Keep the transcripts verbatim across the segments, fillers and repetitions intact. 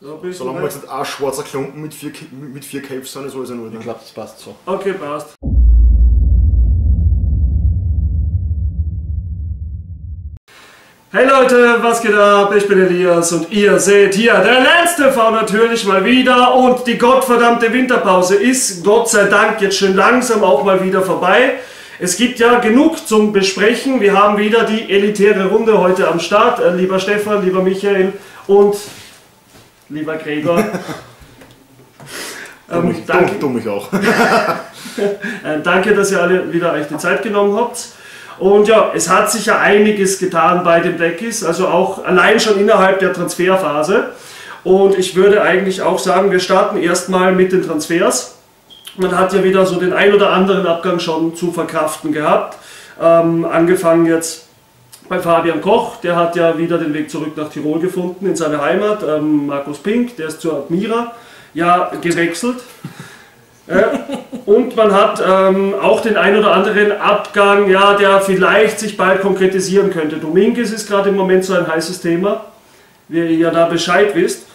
So, solange wir jetzt nicht ein schwarzer Klumpen mit vier, mit vier Caves sind, ist alles in Ordnung. Ich glaube, das passt so. Okay, passt. Hey Leute, was geht ab? Ich bin Elias und ihr seht hier De Lance T V natürlich mal wieder und die gottverdammte Winterpause ist Gott sei Dank jetzt schon langsam auch mal wieder vorbei. Es gibt ja genug zum Besprechen. Wir haben wieder die elitäre Runde heute am Start. Lieber Stefan, lieber Michael und lieber Gregor. ähm, dumm, danke. Dumm, dumm ich auch. ähm, danke, dass ihr alle wieder euch die Zeit genommen habt. Und ja, es hat sich ja einiges getan bei den Blackies, also auch allein schon innerhalb der Transferphase. Und ich würde eigentlich auch sagen, wir starten erstmal mit den Transfers. Man hat ja wieder so den ein oder anderen Abgang schon zu verkraften gehabt. Ähm, angefangen jetzt bei Fabian Koch, der hat ja wieder den Weg zurück nach Tirol gefunden, in seine Heimat. Ähm, Markus Pink, der ist zur Admira, ja, gewechselt. Ja. Und man hat ähm, auch den ein oder anderen Abgang, ja, der vielleicht sich bald konkretisieren könnte. Dominguez ist gerade im Moment so ein heißes Thema, wie ihr ja da Bescheid wisst.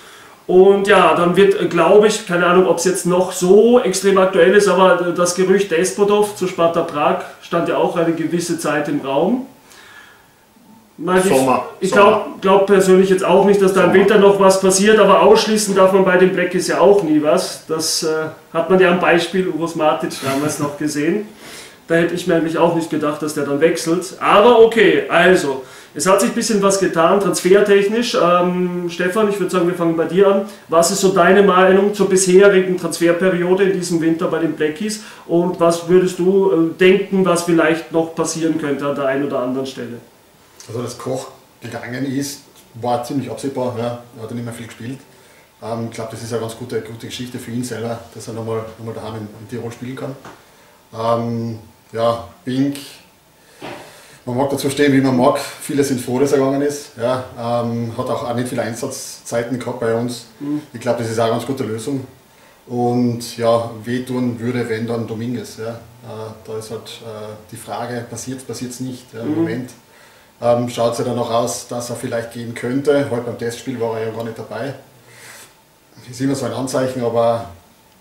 Und ja, dann wird, glaube ich, keine Ahnung, ob es jetzt noch so extrem aktuell ist, aber das Gerücht Despotov zu Sparta Prag stand ja auch eine gewisse Zeit im Raum. Nein, Sommer, ich ich glaube glaub persönlich jetzt auch nicht, dass da im Winter noch was passiert, aber ausschließen darf man bei den Blackies ja auch nie was. Das äh, hat man ja am Beispiel Uros Matic damals noch gesehen. Da hätte ich mir nämlich auch nicht gedacht, dass der dann wechselt. Aber okay, also, es hat sich ein bisschen was getan, transfertechnisch. Ähm, Stefan, ich würde sagen, wir fangen bei dir an. Was ist so deine Meinung zur bisherigen Transferperiode in diesem Winter bei den Blackies? Und was würdest du äh, denken, was vielleicht noch passieren könnte an der einen oder anderen Stelle? Also, dass Koch gegangen ist, war ziemlich absehbar. Ja. Er hat ja nicht mehr viel gespielt. Ähm, ich glaube, das ist eine ganz gute, gute Geschichte für ihn selber, dass er nochmal nochmal daheim in, in Tirol spielen kann. Ähm, ja, Pink, man mag dazu stehen, wie man mag. Viele sind froh, dass er gegangen ist. Ja, ähm, hat auch, auch nicht viele Einsatzzeiten gehabt bei uns. Mhm. Ich glaube, das ist auch eine ganz gute Lösung. Und ja, wehtun würde, wenn dann Dominguez. Ja. Äh, da ist halt äh, die Frage, passiert es nicht ja, im mhm. Moment. Ähm, schaut es ja dann noch aus, dass er vielleicht gehen könnte. Heute beim Testspiel war er ja gar nicht dabei. Ist immer so ein Anzeichen, aber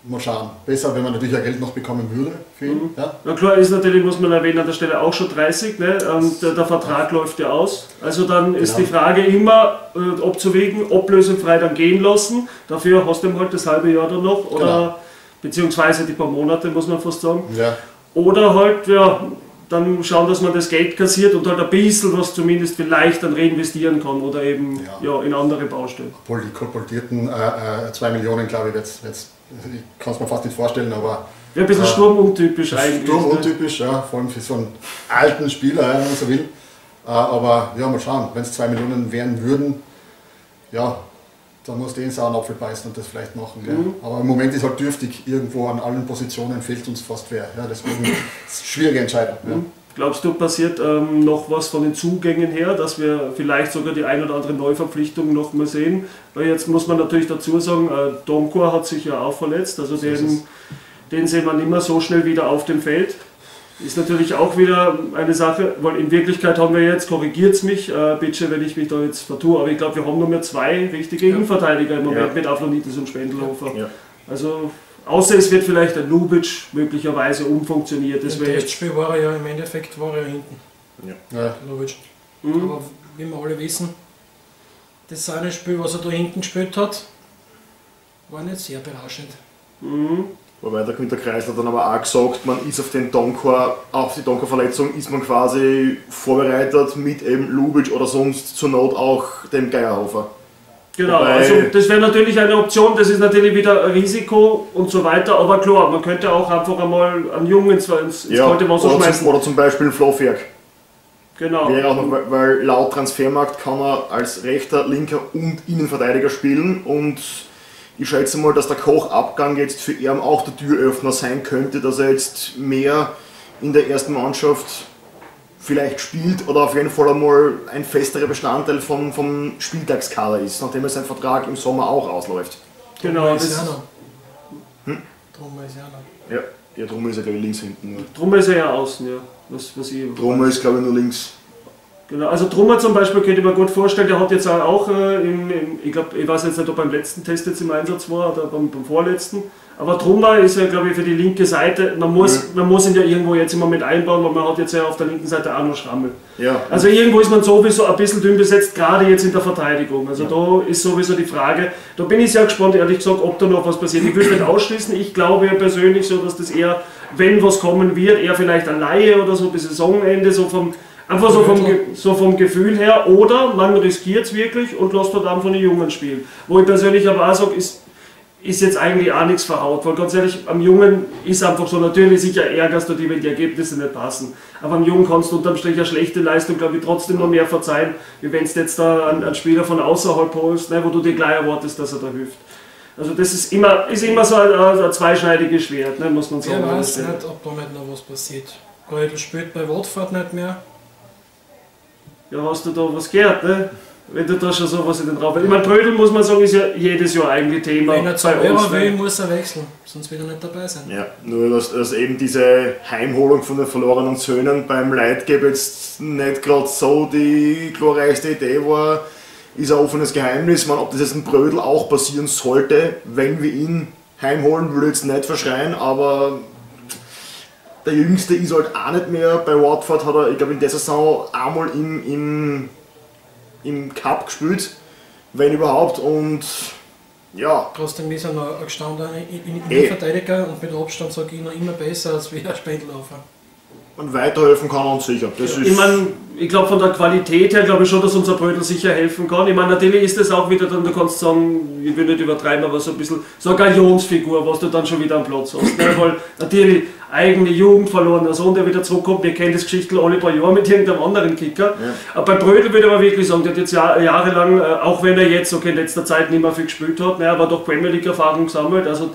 mal schauen. Besser, wenn man natürlich ja Geld noch bekommen würde für ihn. Mhm. Ja? Na klar, ist natürlich, muss man erwähnen, an der Stelle auch schon dreißig. Ne? Und der, der Vertrag ja. läuft ja aus. Also dann ist genau. die Frage immer, äh, abzuwägen, ablösefrei dann gehen lassen. Dafür hast du ihm halt das halbe Jahr dann noch. Oder genau. beziehungsweise die paar Monate, muss man fast sagen. Ja. Oder halt, ja. dann schauen, dass man das Geld kassiert und halt ein bisschen was zumindest vielleicht dann reinvestieren kann oder eben ja. Ja, in andere Baustellen. Obwohl die kolportierten zwei Millionen, glaube ich, jetzt, jetzt ich kann es mir fast nicht vorstellen, aber... Ja, ein bisschen äh, sturmuntypisch eigentlich. Sturmuntypisch, ne? Ja, vor allem für so einen alten Spieler, wenn man so will. Äh, aber ja, mal schauen, wenn es zwei Millionen wären würden, ja, dann musst du den sauren Apfel beißen und das vielleicht machen. Mhm. Ja. Aber im Moment ist halt dürftig, irgendwo an allen Positionen fehlt uns fast wer. Ja, deswegen ist es schwierige Entscheidung. Mhm. Ja. Glaubst du, passiert ähm, noch was von den Zugängen her, dass wir vielleicht sogar die ein oder andere Neuverpflichtung noch mal sehen? Weil jetzt muss man natürlich dazu sagen, äh, Donkor hat sich ja auch verletzt, also den, den sehen wir nicht mehr so schnell wieder auf dem Feld. Ist natürlich auch wieder eine Sache, weil in Wirklichkeit haben wir jetzt, korrigiert es mich, äh, bitte, wenn ich mich da jetzt vertue, aber ich glaube, wir haben nur mehr zwei richtige ja. Innenverteidiger im Moment ja. mit Avlonitis und Spendlhofer. Ja. Also, außer es wird vielleicht ein Lubitsch möglicherweise umfunktioniert. Das Im Testspiel war er ja im Endeffekt war er ja hinten. Ja. Ja. Lubitsch. Mhm. Aber wie wir alle wissen, das seine Spiel, was er da hinten gespielt hat, war nicht sehr berauschend. Mhm. Wobei der Günther Kreisler dann aber auch gesagt, man ist auf den Donkor, auf die Donkor-Verletzung ist man quasi vorbereitet mit eben Lubitsch oder sonst zur Not auch dem Geyrhofer. Genau, Wobei, also das wäre natürlich eine Option, das ist natürlich wieder Risiko und so weiter, aber klar, man könnte auch einfach einmal einen Jungen ins, ins ja, kalte Wasser oder schmeißen. Zum, oder zum Beispiel einen Flofberg. Genau. Wäre auch noch, weil, weil laut Transfermarkt kann er als rechter, linker und Innenverteidiger spielen und ich schätze mal, dass der Koch-Abgang jetzt für ihn auch der Türöffner sein könnte, dass er jetzt mehr in der ersten Mannschaft vielleicht spielt oder auf jeden Fall einmal ein festerer Bestandteil vom, vom Spieltagskader ist, nachdem er sein Vertrag im Sommer auch ausläuft. Genau, das ist er noch. Hm? Trummer ist er noch. Ja, ja, Trummer ist ja, glaube ich, links hinten. Trummer ist er ja außen, ja. Was, was ich Trummer ist, glaube ich, nur links. Genau, also Trummer zum Beispiel könnte man gut vorstellen, der hat jetzt auch, äh, im, im, ich glaube, ich weiß jetzt nicht, ob er beim letzten Test jetzt im Einsatz war oder beim, beim vorletzten, aber Trummer ist ja, glaube ich, für die linke Seite, man muss, ja. man muss ihn ja irgendwo jetzt im Moment einbauen, weil man hat jetzt ja auf der linken Seite auch noch Schrammel. Ja. Also irgendwo ist man sowieso ein bisschen dünn besetzt, gerade jetzt in der Verteidigung, also ja. da ist sowieso die Frage, da bin ich sehr gespannt, ehrlich gesagt, ob da noch was passiert. Ich will nicht ausschließen, ich glaube ja persönlich so, dass das eher, wenn was kommen wird, eher vielleicht eine Leihe oder so bis Saisonende, so vom Einfach so vom, so vom Gefühl her, oder man riskiert es wirklich und lässt dort einfach die Jungen spielen. Wo ich persönlich aber auch sage, ist, ist jetzt eigentlich auch nichts verhaut, weil ganz ehrlich, am Jungen ist einfach so, natürlich sicher ärgerst du dich, wenn die Ergebnisse nicht passen, aber am Jungen kannst du unterm Strich eine schlechte Leistung, glaube ich, trotzdem noch mehr verzeihen, wie wenn du jetzt da einen, einen Spieler von außerhalb holst, ne, wo du dir gleich erwartest, dass er da hilft. Also das ist immer, ist immer so ein, ein zweischneidiges Schwert, ne, muss man sagen. Ich weiß nicht, ob damit noch was passiert. Goldl spielt bei Watford nicht mehr. Ja, hast du da was gehört, ne? Wenn du da schon sowas in den Raum hast. Ich meine, Brödel, muss man sagen, ist ja jedes Jahr eigentlich Thema. Wenn er zwei Euro will, muss er wechseln, sonst wird er nicht dabei sein. Ja, nur dass, dass eben diese Heimholung von den verlorenen Söhnen beim Leitgeb jetzt nicht gerade so die glorreichste Idee war, ist ein offenes Geheimnis. Man, ob das jetzt ein Brödel auch passieren sollte, wenn wir ihn heimholen, würde ich jetzt nicht verschreien, aber... Der Jüngste ist halt auch nicht mehr. Bei Watford hat er, ich glaube, in der Saison einmal im, im, im Cup gespielt, wenn überhaupt, und ja. Trotzdem ist er noch ein gestandener Innenverteidiger und mit Abstand sage ich noch immer besser als wie ein Spendlhofer. Und weiterhelfen kann er uns sicher. Das ja. ist ich meine, ich glaube von der Qualität her, glaube ich schon, dass unser Brödel sicher helfen kann. Ich meine, natürlich ist das auch wieder, dann, du kannst sagen, ich will nicht übertreiben, aber so ein bisschen so eine Galionsfigur, was du dann schon wieder am Platz hast. Ne? Weil natürlich eigene Jugend verloren, der Sohn, der wieder zurückkommt, wir kennen das Geschichten alle paar Jahre mit irgendeinem anderen Kicker. Ja. Bei Brödel würde man wirklich sagen, der hat jetzt Jahr, jahrelang, auch wenn er jetzt okay, in letzter Zeit nicht mehr viel gespielt hat, ne, aber doch Premier League Erfahrung gesammelt. Also,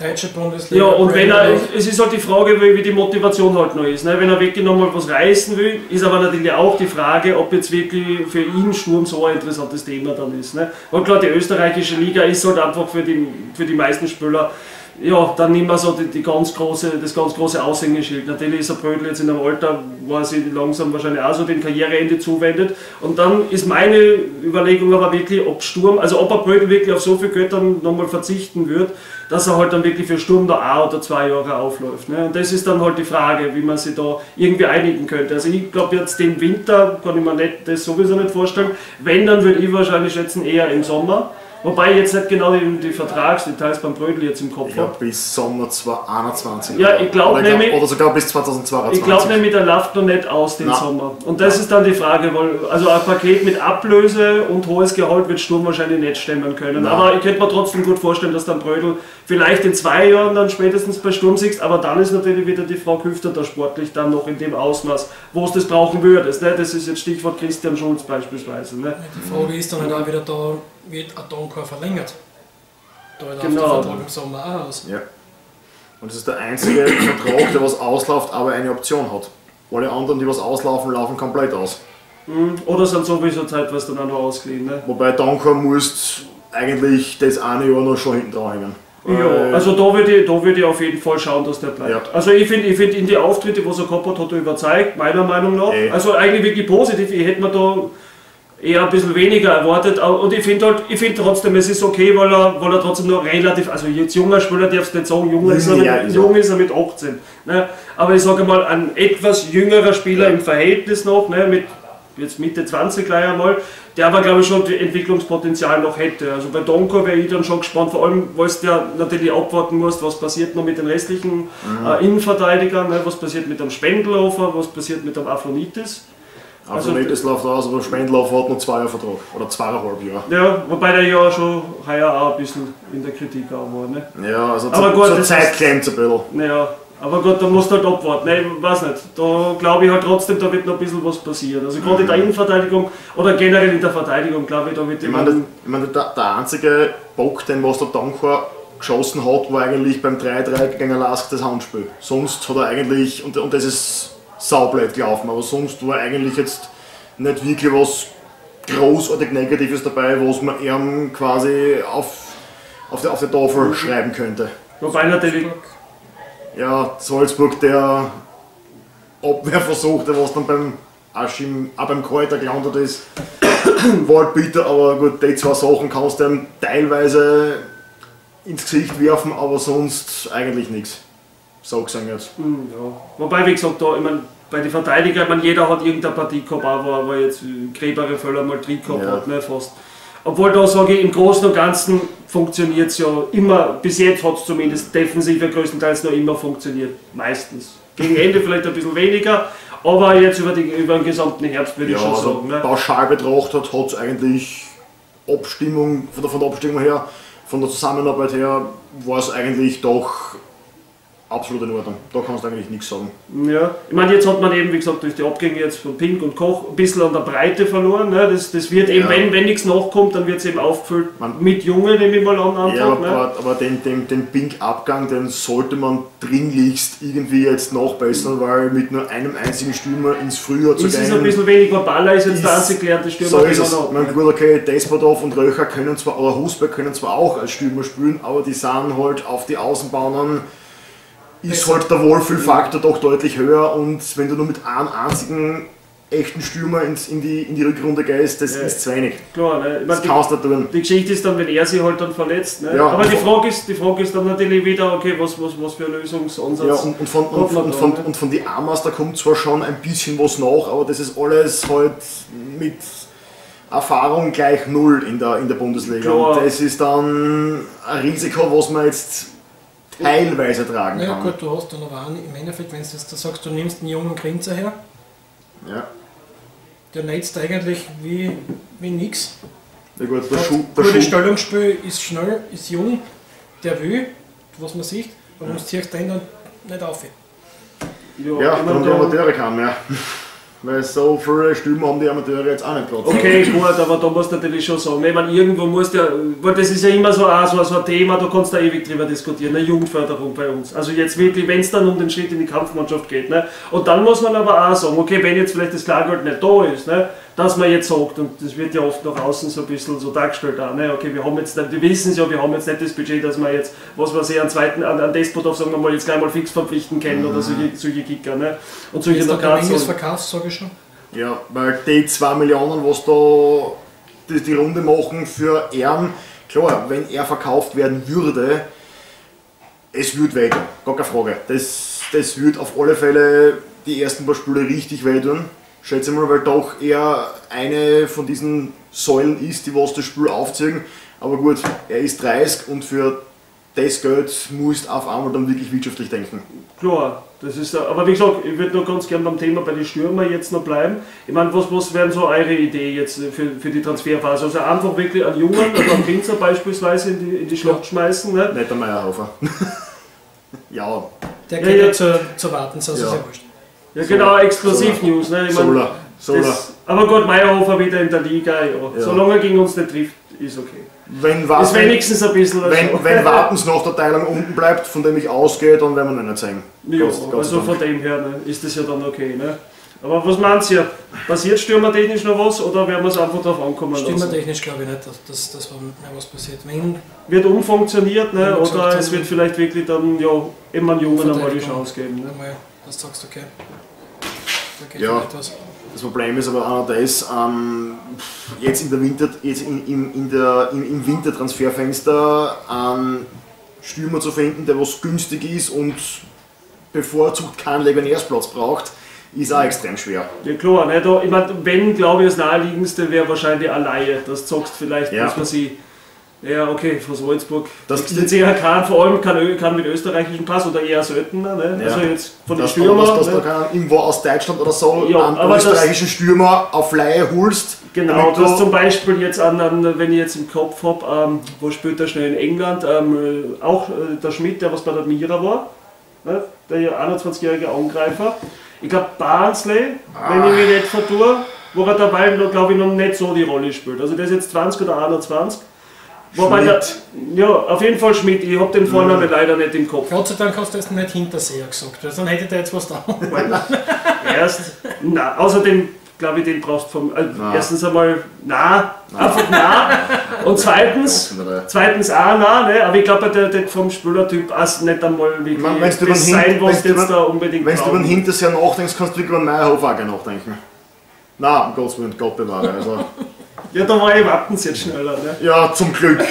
Deutsche Bundesliga. Ja, und wenn er, es ist halt die Frage, wie die Motivation halt noch ist. Ne? Wenn er wirklich nochmal was reißen will, ist aber natürlich auch die Frage, ob jetzt wirklich für ihn Sturm so ein interessantes Thema dann ist. Ne? Und klar, die österreichische Liga ist halt einfach für die, für die meisten Spieler, ja, dann nicht mehr so die, die ganz große, das ganz große Aushängeschild. Natürlich ist der Brödel jetzt in einem Alter, wo er sich langsam wahrscheinlich auch so dem Karriereende zuwendet. Und dann ist meine Überlegung aber wirklich, ob Sturm, also ob er Brödel wirklich auf so viel Geld dann nochmal verzichten wird, dass er halt dann wirklich für Sturm da ein oder zwei Jahre aufläuft. Ne? Und das ist dann halt die Frage, wie man sich da irgendwie einigen könnte. Also ich glaube jetzt den Winter kann ich mir nicht, das sowieso nicht vorstellen. Wenn, dann würde ich wahrscheinlich schätzen eher im Sommer. Wobei ich jetzt nicht genau die, die Vertragsdetails beim Brödel jetzt im Kopf habe. Ja, bis Sommer zwanzig einundzwanzig. Ja, ich glaube nämlich. Oder sogar bis zwanzig zweiundzwanzig. Ich glaube nämlich, der läuft noch nicht aus den Nein. Sommer. Und das Nein. ist dann die Frage, weil also ein Paket mit Ablöse und hohes Gehalt wird Sturm wahrscheinlich nicht stemmen können. Nein. Aber ich könnte mir trotzdem gut vorstellen, dass dann Brödel vielleicht in zwei Jahren dann spätestens bei Sturm siehst. Aber dann ist natürlich wieder die Frau Küfter da sportlich dann noch in dem Ausmaß, wo es das brauchen würdest. Ne? Das ist jetzt Stichwort Christian Schulz beispielsweise. Ne? Die Frage ist dann halt auch wieder da. Wird ein Donkor verlängert. Da läuft genau. der Vertrag im Sommer auch aus. Ja. Und das ist der einzige Vertrag, der was ausläuft, aber eine Option hat. Alle anderen, die was auslaufen, laufen komplett aus. Oder sind sowieso zeitweise dann auch noch ausgeliehen. Ne? Wobei Donkor musst eigentlich das eine Jahr noch schon hinten dran hängen. Ja, also da würde ich, würd ich auf jeden Fall schauen, dass der bleibt. Ja. Also ich finde, ich find in die Auftritte, die er gehabt hat, hat er überzeugt, meiner Meinung nach. Ey. Also eigentlich wirklich positiv. Ich hätte mir da eher ein bisschen weniger erwartet, und ich finde halt, ich finde trotzdem, es ist okay, weil er, weil er trotzdem noch relativ, also jetzt junger Spieler darf es nicht sagen, jung ist er, ja, mit, jung ist er mit achtzehn, ne? Aber ich sage mal, ein etwas jüngerer Spieler ja. im Verhältnis noch, ne? Mit jetzt Mitte zwanzig gleich einmal, der aber glaube ich schon Entwicklungspotenzial noch hätte. Also bei Donkor wäre ich dann schon gespannt, vor allem, weil du ja natürlich abwarten musst, was passiert noch mit den restlichen mhm. äh, Innenverteidigern, ne? Was passiert mit dem Spendlhofer, was passiert mit dem Avlonitis. Also, also nicht, das läuft aus, aber Spendlhofer hat noch zwei Jahre Vertrag oder zweieinhalb Jahre. Ja, wobei der ja schon heuer auch ein bisschen in der Kritik auch war. Ne? Ja, also aber zu, gut, zur Zeit klemmt es ein bisschen. Ja, aber gut, da musst du halt abwarten. Nein, ich weiß nicht. Da glaube ich halt trotzdem, da wird noch ein bisschen was passieren. Also gerade mhm. in der Innenverteidigung oder generell in der Verteidigung, glaube ich, da wird ich meine, der, ich meine, der, der einzige Bock, den was der Dankauer geschossen hat, war eigentlich beim drei drei gegen LASK das Handspiel. Sonst hat er eigentlich, und, und das ist saublöd gelaufen, aber sonst war eigentlich jetzt nicht wirklich was großartig Negatives dabei, was man eher quasi auf, auf der, auf der Tafel mhm. schreiben könnte. Wobei natürlich... Ja, Salzburg, der Abwehrversuch, der was dann beim Asch im, auch beim Kräuter gelandet ist, war halt bitter, aber gut, die zwei Sachen kannst du ihm teilweise ins Gesicht werfen, aber sonst eigentlich nichts. So gesehen jetzt. Mhm, ja. Wobei, wie gesagt, da, ich mein, bei den Verteidigern, ich mein, jeder hat irgendeine Partie gehabt, aber wo jetzt Gräbere Völler mal drin gehabt ja. hat, ne, fast. Obwohl da sage ich, im Großen und Ganzen funktioniert es ja immer, bis jetzt hat es zumindest defensiver größtenteils noch immer funktioniert, meistens. Gegen Ende vielleicht ein bisschen weniger, aber jetzt über, die, über den gesamten Herbst würde ja, ich schon also sagen. Ne? Pauschal betrachtet hat es eigentlich Abstimmung, von der, von der Abstimmung her, von der Zusammenarbeit her, war es eigentlich doch absolut in Ordnung. Da kannst du eigentlich nichts sagen. Ja, ich meine, jetzt hat man eben, wie gesagt, durch die Abgänge jetzt von Pink und Koch ein bisschen an der Breite verloren. Ne? Das, das wird eben, ja. wenn, wenn nichts nachkommt, dann wird es eben aufgefüllt man, mit Jungen, nehme ich mal an. Antrag, ja, aber, ne? aber den, den, den Pink-Abgang, den sollte man dringlichst irgendwie jetzt nachbessern, weil mit nur einem einzigen Stürmer ins Frühjahr zu gehen. Es ist ein bisschen weniger, Baller ist jetzt ist, der einzig gelernte Stürmer. So ist es. Mein Bruder, okay, Despotov und Röcher können zwar, oder Hosberg können zwar auch als Stürmer spielen, aber die sind halt auf die Außenbahnen. Ist halt der Wohlfühlfaktor doch deutlich höher, und wenn du nur mit einem einzigen echten Stürmer ins, in, die, in die Rückrunde gehst, das ja. ist zu wenig. Klar, ne? Das kannst du nicht tun. Die Geschichte ist dann, wenn er sich halt dann verletzt. Ne? Ja, aber die Frage, ist, die Frage ist dann natürlich wieder, okay, was, was, was für ein Lösungsansatz. Ja, und, und, von, und, von, und, von, ne? und von die A-Mas, da kommt zwar schon ein bisschen was nach, aber das ist alles halt mit Erfahrung gleich null in der, in der Bundesliga. Klar. Und das ist dann ein Risiko, was man jetzt teilweise tragen ja, kann. Ja gut, du hast dann aber einen, im Endeffekt, wenn du jetzt da sagst, du nimmst einen jungen Grinzer her, ja. der netzt eigentlich wie, wie nix. Ja gut, der Schuh, der Schuh. Stellungsspiel ist schnell, ist jung, der will, was man sieht, aber ja. man zieht den dann nicht auf. Ja, ja dann die Amateure kamen, ja. Weil so viele Stimmen haben die Amateure jetzt auch nicht Platz. Okay, gut, aber da musst du natürlich schon sagen, ich meine, irgendwo musst du ja, weil das ist ja immer so, auch so, so ein Thema, da kannst du ewig drüber diskutieren, eine Jugendförderung bei uns. Also jetzt wirklich, wenn es dann um den Schritt in die Kampfmannschaft geht, ne? Und dann muss man aber auch sagen, okay, wenn jetzt vielleicht das Klargeld nicht da ist, ne? Dass man jetzt sagt, und das wird ja oft nach außen so ein bisschen so dargestellt, auch, ne? Okay, wir haben jetzt, wir wissen es ja, wir haben jetzt nicht das Budget, dass man jetzt, was weiß ich, einen zweiten, einen Despotov, sagen wir mal, jetzt gleich mal fix verpflichten können mhm. oder solche, solche Kicker, ne? Und solche jetzt noch gar nicht. Sage ich schon. Ja, weil die zwei Millionen, was da die, die Runde machen für Ehren, klar, wenn er verkauft werden würde, es würde wehtun, gar keine Frage. Das, das würde auf alle Fälle die ersten paar Spiele richtig wehtun. Schätze mal, weil doch eher eine von diesen Säulen ist, die was das Spiel aufziehen. Aber gut, er ist dreißig und für das Geld musst du auf einmal dann wirklich wirtschaftlich denken. Klar, das ist, aber wie gesagt, ich würde noch ganz gerne beim Thema bei den Stürmern jetzt noch bleiben. Ich meine, was, was wären so eure Idee jetzt für, für die Transferphase? Also einfach wirklich einen Jungen oder einen Prinzer beispielsweise in die, in die Schlacht schmeißen? Ne? Nicht der Meyerhofer. ja. Der geht ja, ja zu, zu warten, sonst ja. ist ja wurscht. Ja so, genau, Exklusiv-News, ne? Ich mein, Solar. Solar. Das, aber gut, Geyrhofer wieder in der Liga, ja. ja. Solange er gegen uns nicht trifft, ist okay. Wenn warten, ist wenigstens ein bisschen... Wenn, also. wenn Wartens nach der Teilung unten bleibt, von dem ich ausgehe, dann werden wir ihn nicht zeigen. Ja, ganz, ganz also von dem her ne, ist das ja dann okay. Ne? Aber was meinst du? Passiert stürmertechnisch noch was oder werden wir es einfach darauf ankommen lassen? Stürmertechnisch glaube ich nicht, dass, dass, dass mehr was passiert. Wenn wird umfunktioniert ne? oder gesagt, es wird vielleicht wirklich dann ja, eben einen Jungen einmal die Chance geben. Ne? Das sagst du, okay. Da geht ja, etwas. Das Problem ist aber auch das, ähm, jetzt, in der Winter, jetzt in, in, in der, in, im Wintertransferfenster ähm, Stürmer zu finden, der was günstig ist und bevorzugt keinen Legionärsplatz braucht, ist auch extrem schwer. Ja klar, ne? Da, ich mein, wenn, glaube ich, das Naheliegendste wäre wahrscheinlich eine Leihe. Das zockst vielleicht, ja. dass man sie... Ja, okay, von Salzburg. Das ist jetzt eher kein, vor allem kein, kein mit österreichischem Pass oder eher seltener. Ne? Ja. Also jetzt von den Stürmern. Dass, dass ne? da irgendwo aus Deutschland oder so ja, einen österreichischen Stürmer auf Leihe holst. Genau, dass du zum Beispiel jetzt, an, an, wenn ich jetzt im Kopf habe, ähm, wo spielt er schnell in England, ähm, auch äh, der Schmidt, der was bei der Mira war, ne? Der einundzwanzigjährige Angreifer. Ich glaube Barnsley, ah. wenn ich mich nicht vertue, wo er dabei, glaube ich, noch nicht so die Rolle spielt. Also der ist jetzt zwanzig oder einundzwanzig. Wobei der, ja, auf jeden Fall Schmidt, ich habe den Vornamen ja. leider nicht im Kopf. Gott sei Dank hast du das nicht Hinterseher gesagt, also dann hätte der jetzt was da. Erst, na, außerdem glaube ich, den brauchst du vom, also erstens einmal, na, einfach na, und zweitens, zweitens auch na, ne? aber ich glaube, der, der vom Spielertyp auch nicht einmal wirklich man, das sein, was du jetzt da unbedingt brauchst. Wenn du über den Hinterseher nachdenkst, kannst du über den Meyerhofer auch nachdenken. Nein, um Gottes Willen, Gott bewahre. Also. Ja, da war ich Wattens jetzt schneller, ne? Ja, zum Glück.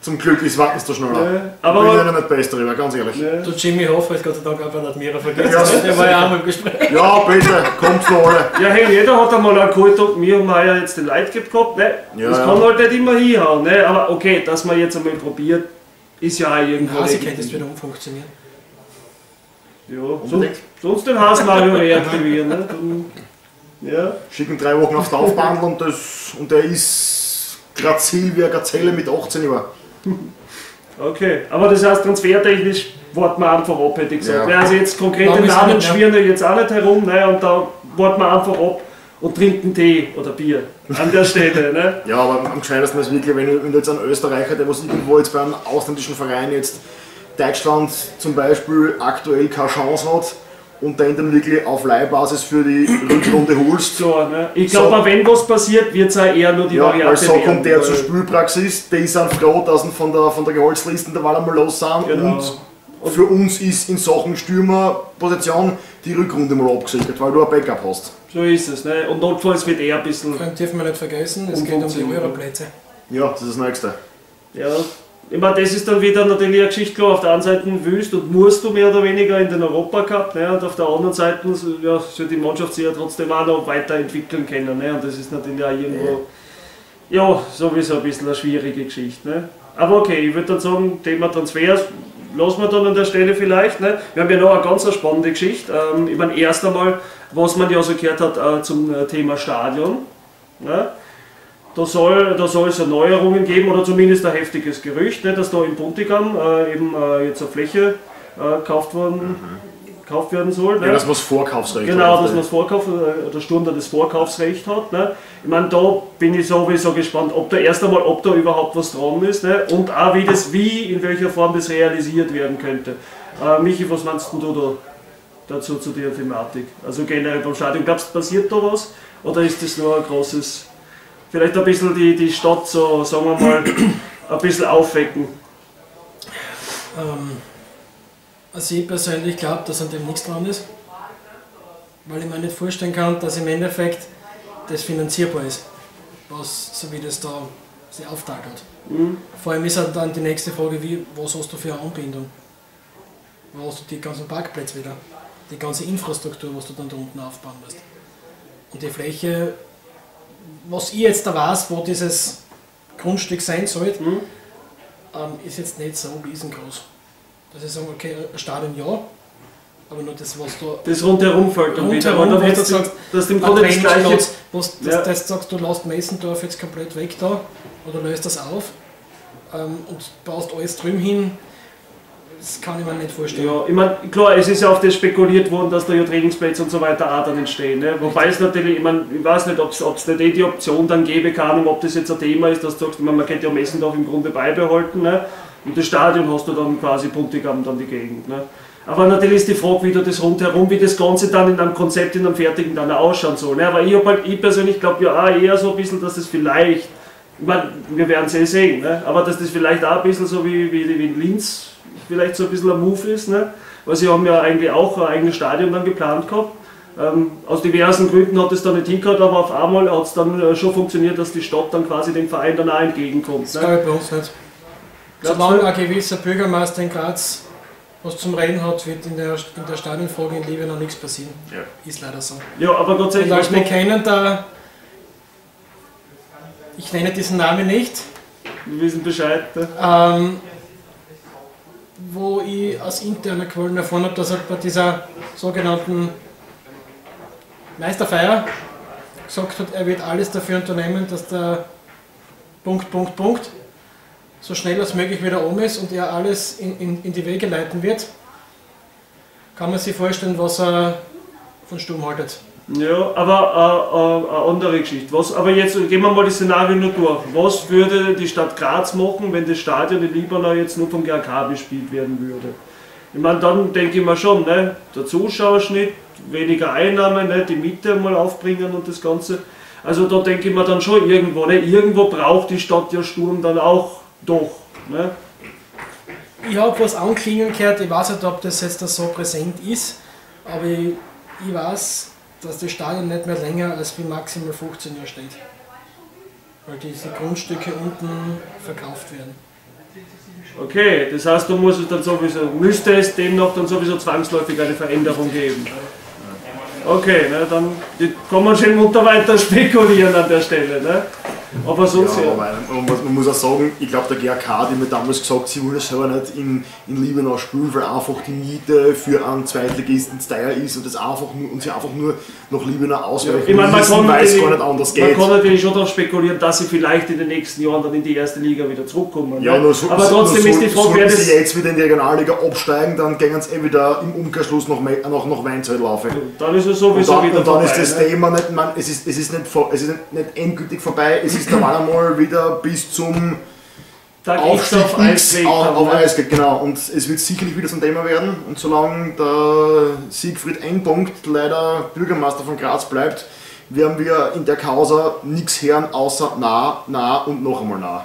Zum Glück ist Wattens da schneller. Ja, aber ich bin ja nicht besser drüber, ganz ehrlich. Ne. Der Jimmy Hoffa ist Gott sei Dank auch bei Admira vergessen. Ja, der war ja auch mal im Gespräch. Ja, bitte, kommt zu alle. Ja, hey, jeder hat einmal einen Kultog. Wir haben ja jetzt den Leitgeb gehabt, ne? Ja, das ja. Kann halt nicht immer hinhauen, ne? Aber okay, dass man jetzt einmal probiert, ist ja auch irgendwo. Sie könnte es wieder umfunktionieren. Ja, sonst, sonst den Hasenmario reaktivieren, ne? Ja. Schicken drei Wochen aufs Laufband und, das, und der ist gerade Silvia Gazelle mit achtzehn Jahren. Okay, aber das heißt, transfertechnisch warten wir einfach ab, hätte ich gesagt. Ja. Also jetzt konkrete Namen schwirren ja jetzt auch nicht herum, ne? Und da warten wir einfach ab und trinken Tee oder Bier an der Stelle. Ne? Ja, aber am gescheitesten ist wirklich, wenn du jetzt einen Österreicher, der was irgendwo jetzt bei einem ausländischen Verein jetzt Deutschland zum Beispiel aktuell keine Chance hat, und dann dann wirklich auf Leihbasis für die Rückrunde holst. So, ne? Ich glaube, so, wenn was passiert, wird es auch eher nur die ja, Variante. Weil so werden, kommt der zur Spielpraxis, die sind froh, dass sie von der, von der Gehaltsliste der Wahl einmal los sind. Genau. Und für uns ist in Sachen Stürmerposition die Rückrunde mal abgesichert, weil du ein Backup hast. So ist es, ne? Und notfalls wird eher ein bisschen. Das dürfen wir nicht vergessen, es geht um die Europlätze. Ja, das ist das Nächste. Ja. Ich meine, das ist dann wieder natürlich eine Geschichte, klar, auf der einen Seite willst und musst du mehr oder weniger in den Europacup, ne? Und auf der anderen Seite ja, soll die Mannschaft sich ja trotzdem auch noch weiterentwickeln können, ne? Und das ist natürlich auch irgendwo, ja, sowieso ein bisschen eine schwierige Geschichte, ne? Aber okay, ich würde dann sagen, Thema Transfers lassen wir dann an der Stelle vielleicht, ne? Wir haben ja noch eine ganz spannende Geschichte, ähm, ich meine, erst einmal, was man ja so gehört hat äh, zum Thema Stadion, ne? Da soll, da soll es Erneuerungen geben oder zumindest ein heftiges Gerücht, ne, dass da in Puntigam äh, eben äh, jetzt eine Fläche äh, gekauft, worden, mhm. gekauft werden soll. Ne? Ja, dass man das Vorkaufsrecht genau, hat. Genau, dass man der Sturm da das Vorkaufsrecht hat. Ne? Ich meine, da bin ich sowieso gespannt, ob da erst einmal, ob da überhaupt was dran ist, ne? Und auch wie das, wie, in welcher Form das realisiert werden könnte. Äh, Michi, was meinst du da dazu, zu der Thematik? Also generell beim Stadion, glaubst du, passiert da was oder ist das nur ein großes... Vielleicht ein bisschen die, die Stadt so, sagen wir mal, ein bisschen aufwecken. Ähm, also ich persönlich glaube, dass an dem nichts dran ist. Weil ich mir nicht vorstellen kann, dass im Endeffekt das finanzierbar ist. Was, so wie das da sich auftakelt. Mhm. Vor allem ist halt dann die nächste Frage, wie, was hast du für eine Anbindung? Wo hast du die ganzen Parkplätze wieder? Die ganze Infrastruktur, was du dann da unten aufbauen musst. Und die Fläche... Was ich jetzt da weiß, wo dieses Grundstück sein soll, mhm. ähm, ist jetzt nicht so riesengroß. Dass ich sage, okay, ein Stadion ja, aber nur das, was da. Das rundherum fällt dann wieder. Rundherum, wo du sagst, dass dem Grunde das Gleiche ist. Das, das sagst du, lässt Messendorf jetzt komplett weg da oder löst das auf ähm, und baust alles drüben hin. Das kann ich mir nicht vorstellen. Ja, ich meine, klar, es ist ja auch das spekuliert worden, dass da ja Trainingsplätze und so weiter auch dann entstehen. Ne? Wobei es natürlich, ich meine, ich weiß nicht, ob es nicht eh die Option dann geben kann und ob das jetzt ein Thema ist, dass du sagst, ich mein, man könnte ja Messendorf im Grunde beibehalten, ne? Und das Stadion hast du dann quasi Puntigam dann die Gegend. Ne? Aber natürlich ist die Frage, wie du das rundherum, wie das Ganze dann in einem Konzept, in einem fertigen dann ausschauen soll. Ne? Aber ich, halt, ich persönlich glaube ja auch eher so ein bisschen, dass es das vielleicht, ich meine, wir werden es eh sehen, ne? Aber dass das vielleicht auch ein bisschen so wie, wie, wie in Linz vielleicht so ein bisschen ein Move ist, ne? Weil sie haben ja eigentlich auch ein eigenes Stadion dann geplant gehabt. Ähm, aus diversen Gründen hat es dann nicht hingehört, aber auf einmal hat es dann äh, schon funktioniert, dass die Stadt dann quasi dem Verein dann auch entgegenkommt. Das glaube ich bei uns nicht. Solange ein gewisser Bürgermeister in Graz was zum Reden hat, wird in der, in der Stadionfrage in Liebe noch nichts passieren. Ja. Ist leider so. Ja, aber Gott sei Dank. Wir kennen da, ich nenne diesen Namen nicht. Wir wissen Bescheid. Ne? Ähm, wo ich aus interner Quellen erfahren habe, dass halt bei dieser sogenannten Meisterfeier gesagt hat, er wird alles dafür unternehmen, dass der Punkt, Punkt, Punkt so schnell als möglich wieder um ist und er alles in, in, in die Wege leiten wird. Kann man sich vorstellen, was er von Sturm haltet. Ja, aber äh, äh, eine andere Geschichte. Was, aber jetzt gehen wir mal die Szenarien nur durch. Was würde die Stadt Graz machen, wenn das Stadion in Libanau jetzt nur vom G A K bespielt werden würde? Ich meine, dann denke ich mir schon, ne? Der Zuschauerschnitt, weniger Einnahmen, ne? Die Miete mal aufbringen und das Ganze. Also da denke ich mir dann schon irgendwo, ne? Irgendwo braucht die Stadt ja Sturm dann auch doch. Ne? Ich habe was anklingen gehört, ich weiß nicht, ob das jetzt so präsent ist, aber ich, ich weiß, dass das Stadion nicht mehr länger als wie maximal fünfzehn Jahre steht, weil diese Grundstücke unten verkauft werden. Okay, das heißt, du musst es dann sowieso, müsste es demnach dann sowieso zwangsläufig eine Veränderung geben. Okay, ne, dann kann man schön munter weiter spekulieren an der Stelle. Ne? Aber sonst ja, aber man muss auch sagen, ich glaube der G A K, die mir damals gesagt, sie wollen selber nicht in, in Liebenau spielen, weil einfach die Miete für einen Zweitligisten zu teuer ist und, das einfach nur, und sie einfach nur nach Liebenau ausweichen. Ich meine, man kann, weiß gar nicht anders man geht. kann natürlich schon darauf spekulieren, dass sie vielleicht in den nächsten Jahren dann in die erste Liga wieder zurückkommen. Ja, ne? so, aber trotzdem so, ist die Frage, wer das... Wenn sie jetzt wieder in die Regionalliga absteigen, dann gehen sie eh wieder im Umkehrschluss nach, nach, nach Weinzell laufen. Und dann ist es sowieso und dann, wieder und dann vorbei, ist das ne? Thema, nicht, man, es, ist, es, ist nicht, es ist nicht endgültig vorbei, es ist ist normal einmal wieder bis zum Aufstieg auf Eis geht, auf Eis geht, genau. Und es wird sicherlich wieder so ein Thema werden. Und solange der Siegfried Endpunkt leider Bürgermeister von Graz bleibt, werden wir in der Causa nichts hören, außer nah, nah und noch einmal nah.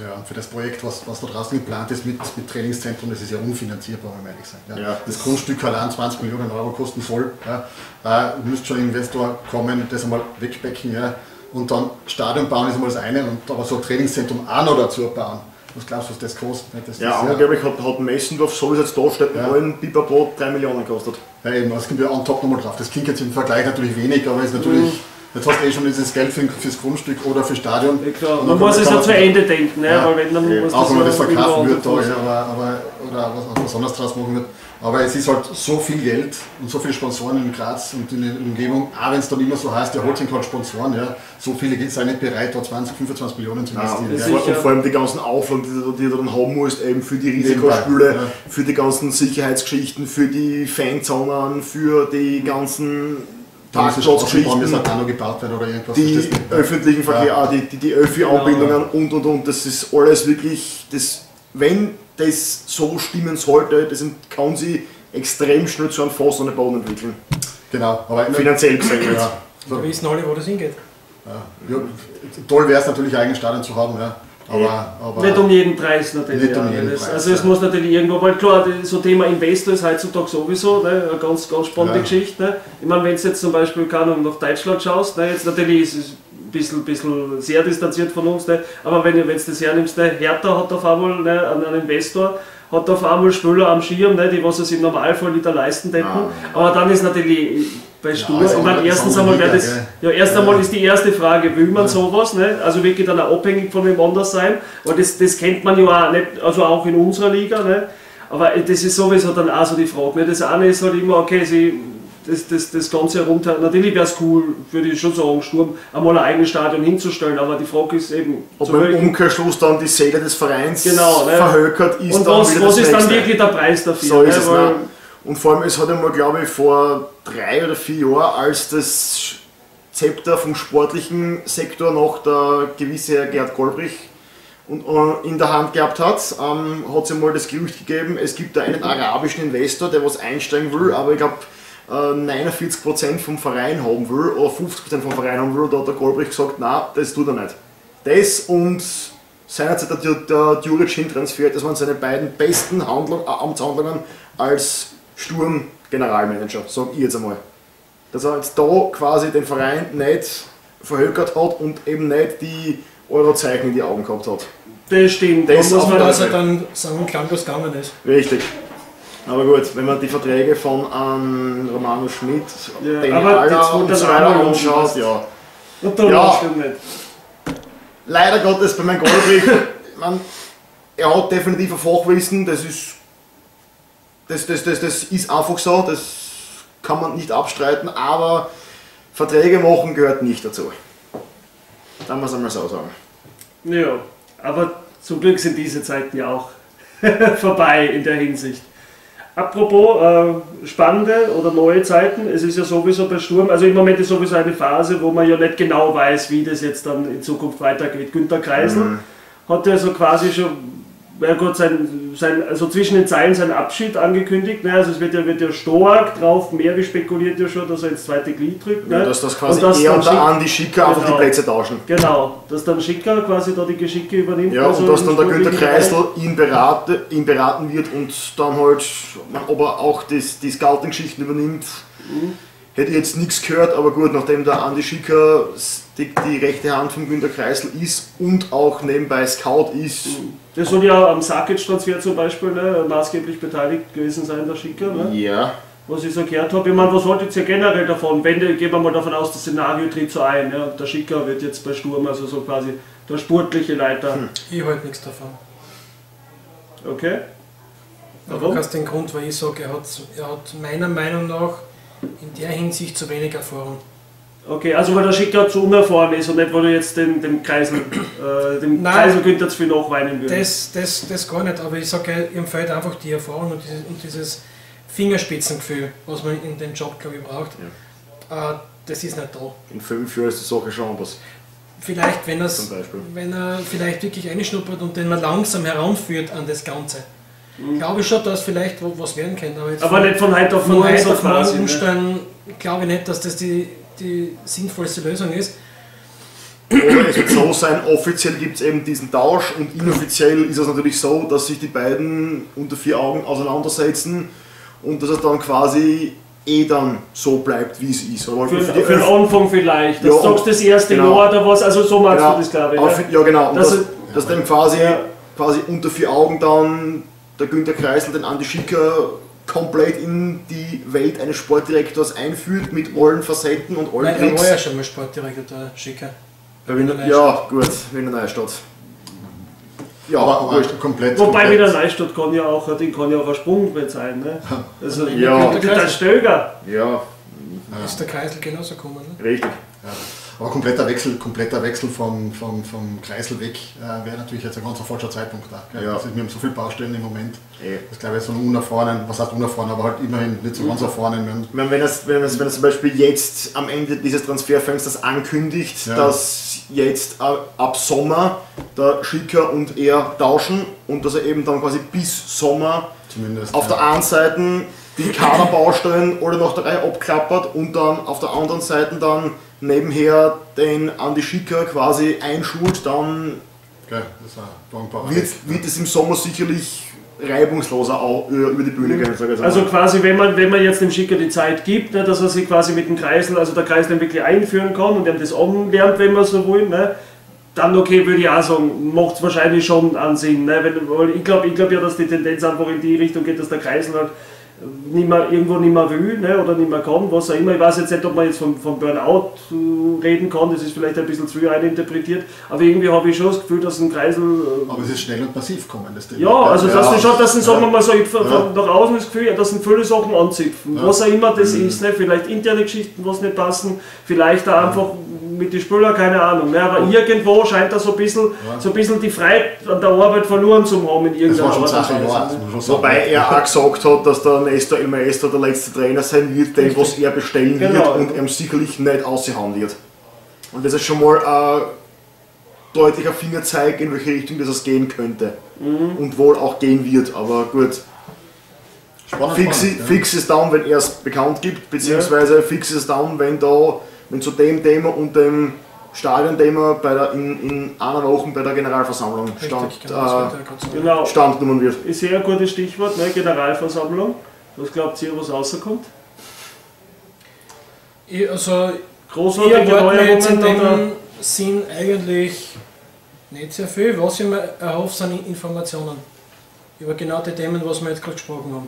Ja, und für das Projekt, was, was da draußen geplant ist mit, mit Trainingszentrum, das ist ja unfinanzierbar, um ehrlich zu sein. Ja. Ja. Das Grundstück allein zwanzig Millionen Euro kostenvoll. Ja. Da müsste schon ein Investor kommen, das einmal wegbecken. Ja. Und dann Stadion bauen ist mal das eine, und aber so ein Trainingszentrum auch noch dazu bauen. Was glaubst du, was das kostet? Das ja, angeblich ja. hat, hat Messendorf, so wie es jetzt da steht, ja. allen Pipapo drei Millionen gekostet. Ja eben, das kommt ja on top nochmal drauf. Das klingt jetzt im Vergleich natürlich wenig, aber ist natürlich... Mhm. Jetzt hast du eh schon dieses Geld für, fürs Grundstück oder fürs Stadion. Ja, klar. Man muss es ja zu Ende denken, ja. weil wenn dann ja. muss auch wenn man das verkaufen wird da, ja, aber, aber, oder was, was anderes draus machen wird. Aber es ist halt so viel Geld und so viele Sponsoren in Graz und in der Umgebung, auch wenn es dann immer so heißt, der holt sich halt Sponsoren, ja. so viele gibt es auch nicht bereit, da zwanzig, fünfundzwanzig Millionen zu investieren. Ja, ja. Und vor allem die ganzen Aufwand, die du dann haben musst, eben für die Risikospüle, ja. für die ganzen Sicherheitsgeschichten, für die Fanzonen, für die ganzen... Parkplatzgeschichten, die öffentlichen Verkehr, ja. die, die, die Öffi-Anbindungen genau. und und und, das ist alles wirklich, das, wenn das so stimmen sollte, das kann sich extrem schnell zu einem Fass an den Boden entwickeln. Genau, aber finanziell gesehen. Ja. Wir wissen alle, wo das hingeht. Ja. Ja, toll wäre es natürlich, eigene Stadion zu haben. Ja. Aber, aber nicht um jeden Preis natürlich. Nicht ja. um jeden das, Preis, also es ja. muss natürlich irgendwo, weil klar, so Thema Investor ist heutzutage sowieso ne, eine ganz, ganz spannende ja. Geschichte. Ne. Ich meine, wenn du jetzt zum Beispiel keine Ahnung, nach Deutschland schaust, ne, jetzt natürlich ist es ein bisschen, bisschen sehr distanziert von uns, ne, aber wenn du das hernimmst, ne, Hertha hat auf einmal ne, einen Investor, hat auf einmal Spieler am Schirm, ne, die was es im Normalfall wieder leisten hätten. Ja. Aber dann ist natürlich... Bei Sturz, ja, ich meine, erstens einmal, Liga, das, ja, erst ja. einmal ist die erste Frage, will man ja. sowas, ne? Also wirklich dann auch abhängig von wem anders sein, weil das, das kennt man ja auch, nicht, also auch in unserer Liga, ne? Aber das ist sowieso dann auch so die Frage, ne? Das eine ist halt immer, okay, sie, das, das, das Ganze runter, natürlich wäre es cool, würde ich schon sagen, Sturm einmal ein eigenes Stadion hinzustellen, aber die Frage ist eben, ob im Umkehrschluss dann die Seele des Vereins genau, ne? verhökert ist. Und dann was, was ist dann wirklich der Preis dafür? So ist ne? es, weil, ne? Und vor allem, es hat einmal, glaube ich, vor drei oder vier Jahren, als das Zepter vom sportlichen Sektor noch der gewisse Herr Gerd Golbrich in der Hand gehabt hat, ähm, hat es einmal das Gerücht gegeben, es gibt da einen arabischen Investor, der was einsteigen will, aber ich glaube, äh, neunundvierzig Prozent vom Verein haben will, oder fünfzig Prozent vom Verein haben will, da hat der Golbrich gesagt, nein, das tut er nicht. Das und seinerzeit der, der Djuric-Hin-Transfer, das waren seine beiden besten Handlung, äh, Amtshandlungen als Sturm Generalmanager, sage ich jetzt einmal. Dass er jetzt da quasi den Verein nicht verhökert hat und eben nicht die Eurozeichen in die Augen gehabt hat. Das stimmt, das muss man also dann sagen, klanglos gegangen ist. Richtig. Aber gut, wenn man die Verträge von ähm, Romano Schmidt, ja, den Alter und so weiter anschaut, ja. Und da ja. nicht. Leider Gottes bei meinem Goldrich, man, er hat definitiv ein Fachwissen, das ist. Das, das, das, das ist einfach so, das kann man nicht abstreiten, aber Verträge machen gehört nicht dazu. Da muss man es einmal so sagen. Ja, aber zum Glück sind diese Zeiten ja auch vorbei in der Hinsicht. Apropos äh, spannende oder neue Zeiten, es ist ja sowieso bei Sturm, also im Moment ist sowieso eine Phase, wo man ja nicht genau weiß, wie das jetzt dann in Zukunft weitergeht. Günther Kreisler mhm. hat ja so quasi schon... Ja Gott, sein, sein, also zwischen den Zeilen seinen Abschied angekündigt. Ne? Also es wird ja, wird ja stark drauf, mehr wie spekuliert ja schon, dass er ins zweite Glied drückt. Ne? Ja, dass das quasi und dass er und der Andi Schicker einfach genau. die Plätze tauschen. Genau, dass dann Schicker quasi da die Geschicke übernimmt. Ja, also und dass dann der Günther Kreisel ihn, berate, ihn beraten wird und dann halt, ob er auch die Scouting-Geschichten übernimmt. Mhm. Hätte jetzt nichts gehört, aber gut, nachdem der Andi Schicker die, die rechte Hand von Günther Kreisler ist und auch nebenbei Scout ist. Der soll ja am Sakic-Transfer zum Beispiel, ne, maßgeblich beteiligt gewesen sein, der Schicker. Ne? Ja. Was ich so gehört habe, ich meine, was haltet ihr generell davon? Wenn, gehen wir mal davon aus, das Szenario tritt so ein. Ja? Der Schicker wird jetzt bei Sturm, also so quasi der sportliche Leiter. Hm. Ich halte nichts davon. Okay. Warum? Das ist den Grund, weil ich sage, er hat, er hat meiner Meinung nach in der Hinsicht zu wenig Erfahrung. Okay, also weil der Schicker zu unerfahren ist und nicht, weil du jetzt den, den Kreisel, äh, dem Nein, Kreisel Günther zu viel nachweinen würdest. Das, das, das gar nicht, aber ich sage, ihm fehlt einfach die Erfahrung und dieses, und dieses Fingerspitzengefühl, was man in dem Job, glaube ich, braucht. Ja. Äh, das ist nicht da. In fünf Jahren ist die Sache schon anders. Vielleicht, wenn, wenn er vielleicht wirklich einschnuppert und den man langsam heranführt an das Ganze. Ich glaube schon, dass vielleicht was werden kann. Aber, jetzt aber von, nicht von heute auf morgen. Von heute auf morgen glaube ich nicht, dass das die, die sinnvollste Lösung ist. Oder es wird so sein, offiziell gibt es eben diesen Tausch und inoffiziell ist es natürlich so, dass sich die beiden unter vier Augen auseinandersetzen und dass es dann quasi eh dann so bleibt, wie es ist. Aber für, für, für den Anfang vielleicht. Das ja, sagst du das erste genau. Jahr oder was, also so magst genau. du das glaube ich. Ne? Ja genau, und das, dass, dass dann quasi, ja. quasi unter vier Augen dann der Günther Kreisler den Andi Schicker komplett in die Welt eines Sportdirektors einführt, mit allen Facetten und allen Tricks. Nein, er war ja schon mal Sportdirektor, der Schicker. Bei Wiener Neustadt. Ja, gut, Wiener Neustadt. Ja, aber wurscht, komplett. Wobei komplett. Wiener Neustadt kann ja auch, den kann ja auch ein Sprungbrett sein, ne? Also, ja. Der Stöger. Ja. Ist der Kreisel genauso gekommen, ne? Richtig. Ja. Aber kompletter Wechsel, kompletter Wechsel vom, vom, vom Kreisel weg äh, wäre natürlich jetzt ein ganz falscher Zeitpunkt da. Ja. Das ist, wir haben so viele Baustellen im Moment. Ey. Das glaube ich so einen unerfahrenen, was heißt unerfahren, aber halt immerhin nicht so ganz erfahrenen. Wenn, wenn, es, wenn, es, wenn es zum Beispiel jetzt am Ende dieses Transferfensters ankündigt, ja. dass jetzt ab Sommer der Schicker und er tauschen und dass er eben dann quasi bis Sommer zumindest, auf ja. der einen Seite die Kaderbaustellen oder noch drei abklappert und dann auf der anderen Seite dann nebenher den Andi Schicker quasi einschult, dann okay, das wird, wird es im Sommer sicherlich reibungsloser auch über die Bühne gehen. Sage ich also mal. Quasi, wenn man, wenn man jetzt dem Schicker die Zeit gibt, ne, dass er sich quasi mit dem Kreisel, also der Kreisel wirklich einführen kann und er das anlernt, wenn wir so wollen, ne, dann okay, würde ich auch sagen, macht es wahrscheinlich schon an Sinn. Ne, wenn, ich glaube ich glaub ja, dass die Tendenz einfach in die Richtung geht, dass der Kreisel halt nicht mehr, irgendwo nicht mehr will, ne, oder nicht mehr kann, was auch immer. Ich weiß jetzt nicht, ob man jetzt vom, vom Burnout reden kann, das ist vielleicht ein bisschen zu viel reininterpretiert, aber irgendwie habe ich schon das Gefühl, dass ein Kreisel... Äh aber es ist schnell und massiv gekommen, das Thema. Ja, also ja, dass ja, du schon, dass ein, sagen wir mal so, ich, ja. von, nach außen das Gefühl, dass ein viele Sachen anzipfen, ja. was auch immer das mhm. ist, ne, vielleicht interne Geschichten, was nicht passen, vielleicht auch einfach mit den Spülern, keine Ahnung, ne, aber mhm. irgendwo scheint da so ein bisschen, ja. so ein bisschen die Freiheit an der Arbeit verloren zu haben in irgendeiner Art und Weise. Wobei er auch gesagt hat, dass der Nestor El Maestro der letzte Trainer sein wird, dem was er bestellen genau. wird und ihm sicherlich nicht ausgehauen wird. Und das ist schon mal ein deutlicher Fingerzeig, in welche Richtung das gehen könnte mhm. und wohl auch gehen wird, aber gut. Spannend, fix, spannend, fix ist down, wenn er es bekannt gibt, beziehungsweise ja. fix ist down, wenn da wenn zu dem Thema und dem Stadion-Thema bei der, in, in einer Woche bei der Generalversammlung Richtig, stand, genau, äh, genau. standgenommen wird. Ist sehr ein gutes Stichwort, ne? Generalversammlung. Was glaubt ihr, was rauskommt? Ich, also, großartige Neuerungen in dem Sinn eigentlich nicht sehr viel. Was ich mir erhoffe, sind Informationen über genau die Themen, was wir jetzt gerade gesprochen haben.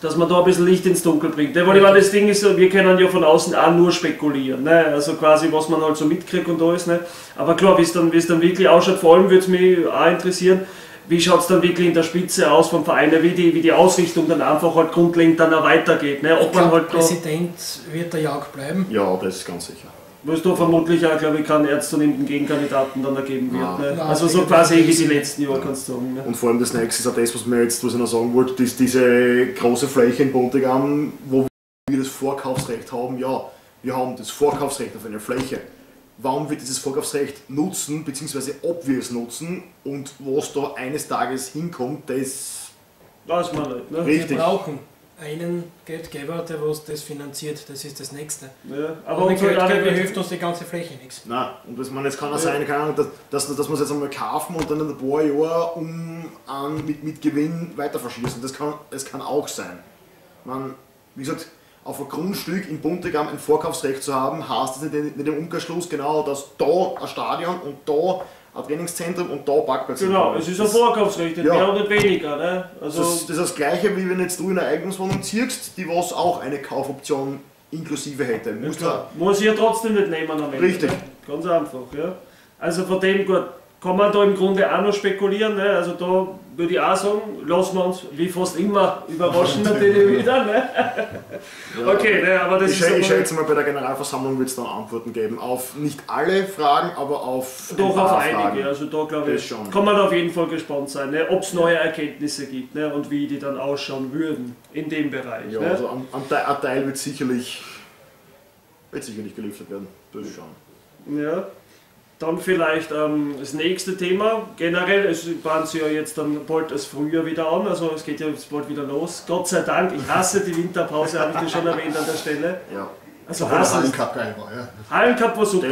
Dass man da ein bisschen Licht ins Dunkel bringt. Weil ich meine, das Ding ist, wir können ja von außen auch nur spekulieren. Ne? Also quasi, was man halt so mitkriegt und alles. Ne? Aber klar, wie es dann, wie es dann wirklich ausschaut, vor allem würde es mich auch interessieren, wie schaut es dann wirklich in der Spitze aus vom Verein, wie die, wie die Ausrichtung dann einfach halt grundlegend dann auch weitergeht. Ne? Ob ich man halt Präsident wird der Jagd bleiben. Ja, das ist ganz sicher. Wo es da vermutlich auch, glaube ich, keinen ernstzunehmenden Gegenkandidaten dann ergeben wird. Ja. Ne? Also so quasi wie die letzten Jahre, ja. kannst du sagen. Ne? Und vor allem das nächste ist auch das, was, wir jetzt, was ich noch sagen wollte, ist diese große Fläche in Pontigam, wo wir das Vorkaufsrecht haben. Ja, wir haben das Vorkaufsrecht auf eine Fläche. Wann wir dieses Vorkaufsrecht nutzen, beziehungsweise ob wir es nutzen und was da eines Tages hinkommt, das... Weiß man nicht. Ne? Richtig. Wir brauchen einen Geldgeber, der was das finanziert, das ist das Nächste. Ja, aber ohne Geldgeber hilft uns die ganze Fläche nichts. Nein, und das, man, jetzt kann auch sein, kann, dass, dass wir es jetzt einmal kaufen und dann in ein paar Jahren um, um, mit, mit Gewinn weiter verschießen. Das kann, das kann auch sein. Man, wie gesagt, auf ein Grundstück im Buntigam ein Vorkaufsrecht zu haben, heißt das nicht in dem Umkehrschluss genau, dass da ein Stadion und da ein Trainingszentrum und da Parkplatz. Genau, es ist ein Vorkaufsrecht, nicht ja. mehr oder weniger. Ne? Also das, das ist das Gleiche, wie wenn jetzt du in eine Eigentumswohnung ziehst, die was auch eine Kaufoption inklusive hätte. Muss ja, muss ich ja trotzdem nicht nehmen am Ende. Richtig. Ne? Ganz einfach, ja. Also von dem, gut, kann man da im Grunde auch noch spekulieren, ne? Also da würde ich auch sagen, lassen wir uns wie fast immer überraschen natürlich wieder. Ne? Ja. Okay, ne, aber das ich ist... Ich schätze mal, bei der Generalversammlung wird es dann Antworten geben. Auf nicht alle Fragen, aber auf Doch, ein auf einige. Fragen. Also da glaube ich, schon. Kann man auf jeden Fall gespannt sein, ne? Ob es neue Erkenntnisse gibt, ne? Und wie die dann ausschauen würden in dem Bereich. Ja, ne? Also am, am Teil, ein Teil wird sicherlich, wird sicherlich gelüftet werden. Das ist schon. Ja. Dann vielleicht ähm, das nächste Thema, generell, es bahnt sich ja jetzt dann bald das Frühjahr wieder an, also es geht ja jetzt bald wieder los, Gott sei Dank, ich hasse die Winterpause, habe ich dir schon erwähnt an der Stelle. Ja. Also Hallencup geil war, ja. Hallencup war super,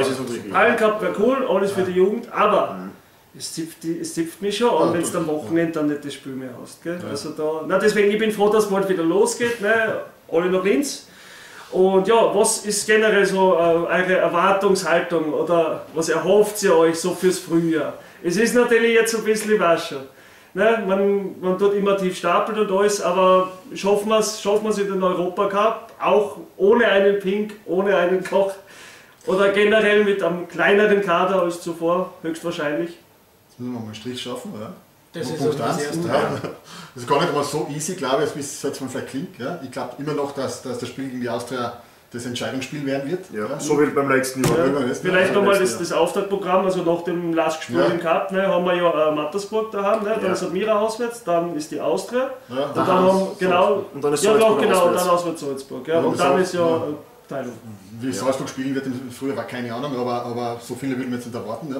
Hallencup war cool, alles ja. für die Jugend, aber mhm. es, zipft, es zipft mich schon an, wenn es am Wochenende dann nicht das Spiel mehr hast. Gell? Ja. Also da, na deswegen, ich bin froh, dass es bald wieder losgeht, ne? Alle nach Linz. Und ja, was ist generell so äh, eure Erwartungshaltung oder was erhofft ihr euch so fürs Frühjahr? Es ist natürlich jetzt ein bisschen wascher. Ne? Man, man tut immer tief stapeln und alles, aber schaffen wir es schaffen wir's in den Europacup, auch ohne einen Pink, ohne einen Koch oder generell mit einem kleineren Kader als zuvor, höchstwahrscheinlich? Jetzt müssen wir mal einen Strich schaffen, oder? Das ist, Punkt eins, das, ja. Das ist gar nicht mal so easy, glaube ich, wie es jetzt mal vielleicht klingt. Ja? Ich glaube immer noch, dass, dass das Spiel gegen die Austria das Entscheidungsspiel werden wird. Ja. Ja. So wie beim letzten Jahr. Ja. Ja. Vielleicht nochmal das, das Auftaktprogramm, also nach dem L A S K-Spiel ja. im Cup, ne, haben wir ja äh, Mattersburg daheim, ne? Dann ja. ist Admira auswärts, dann ist die Austria. Ja. Und, dann haben, genau, und dann ist ja, doch, genau, auswärts. Dann auswärts Salzburg. Ja. Ja, und dann ist ja... ja. Teilung. Wie ja. Salzburg spielen wird, früher war keine Ahnung, aber, aber so viele würden wir jetzt nicht erwarten.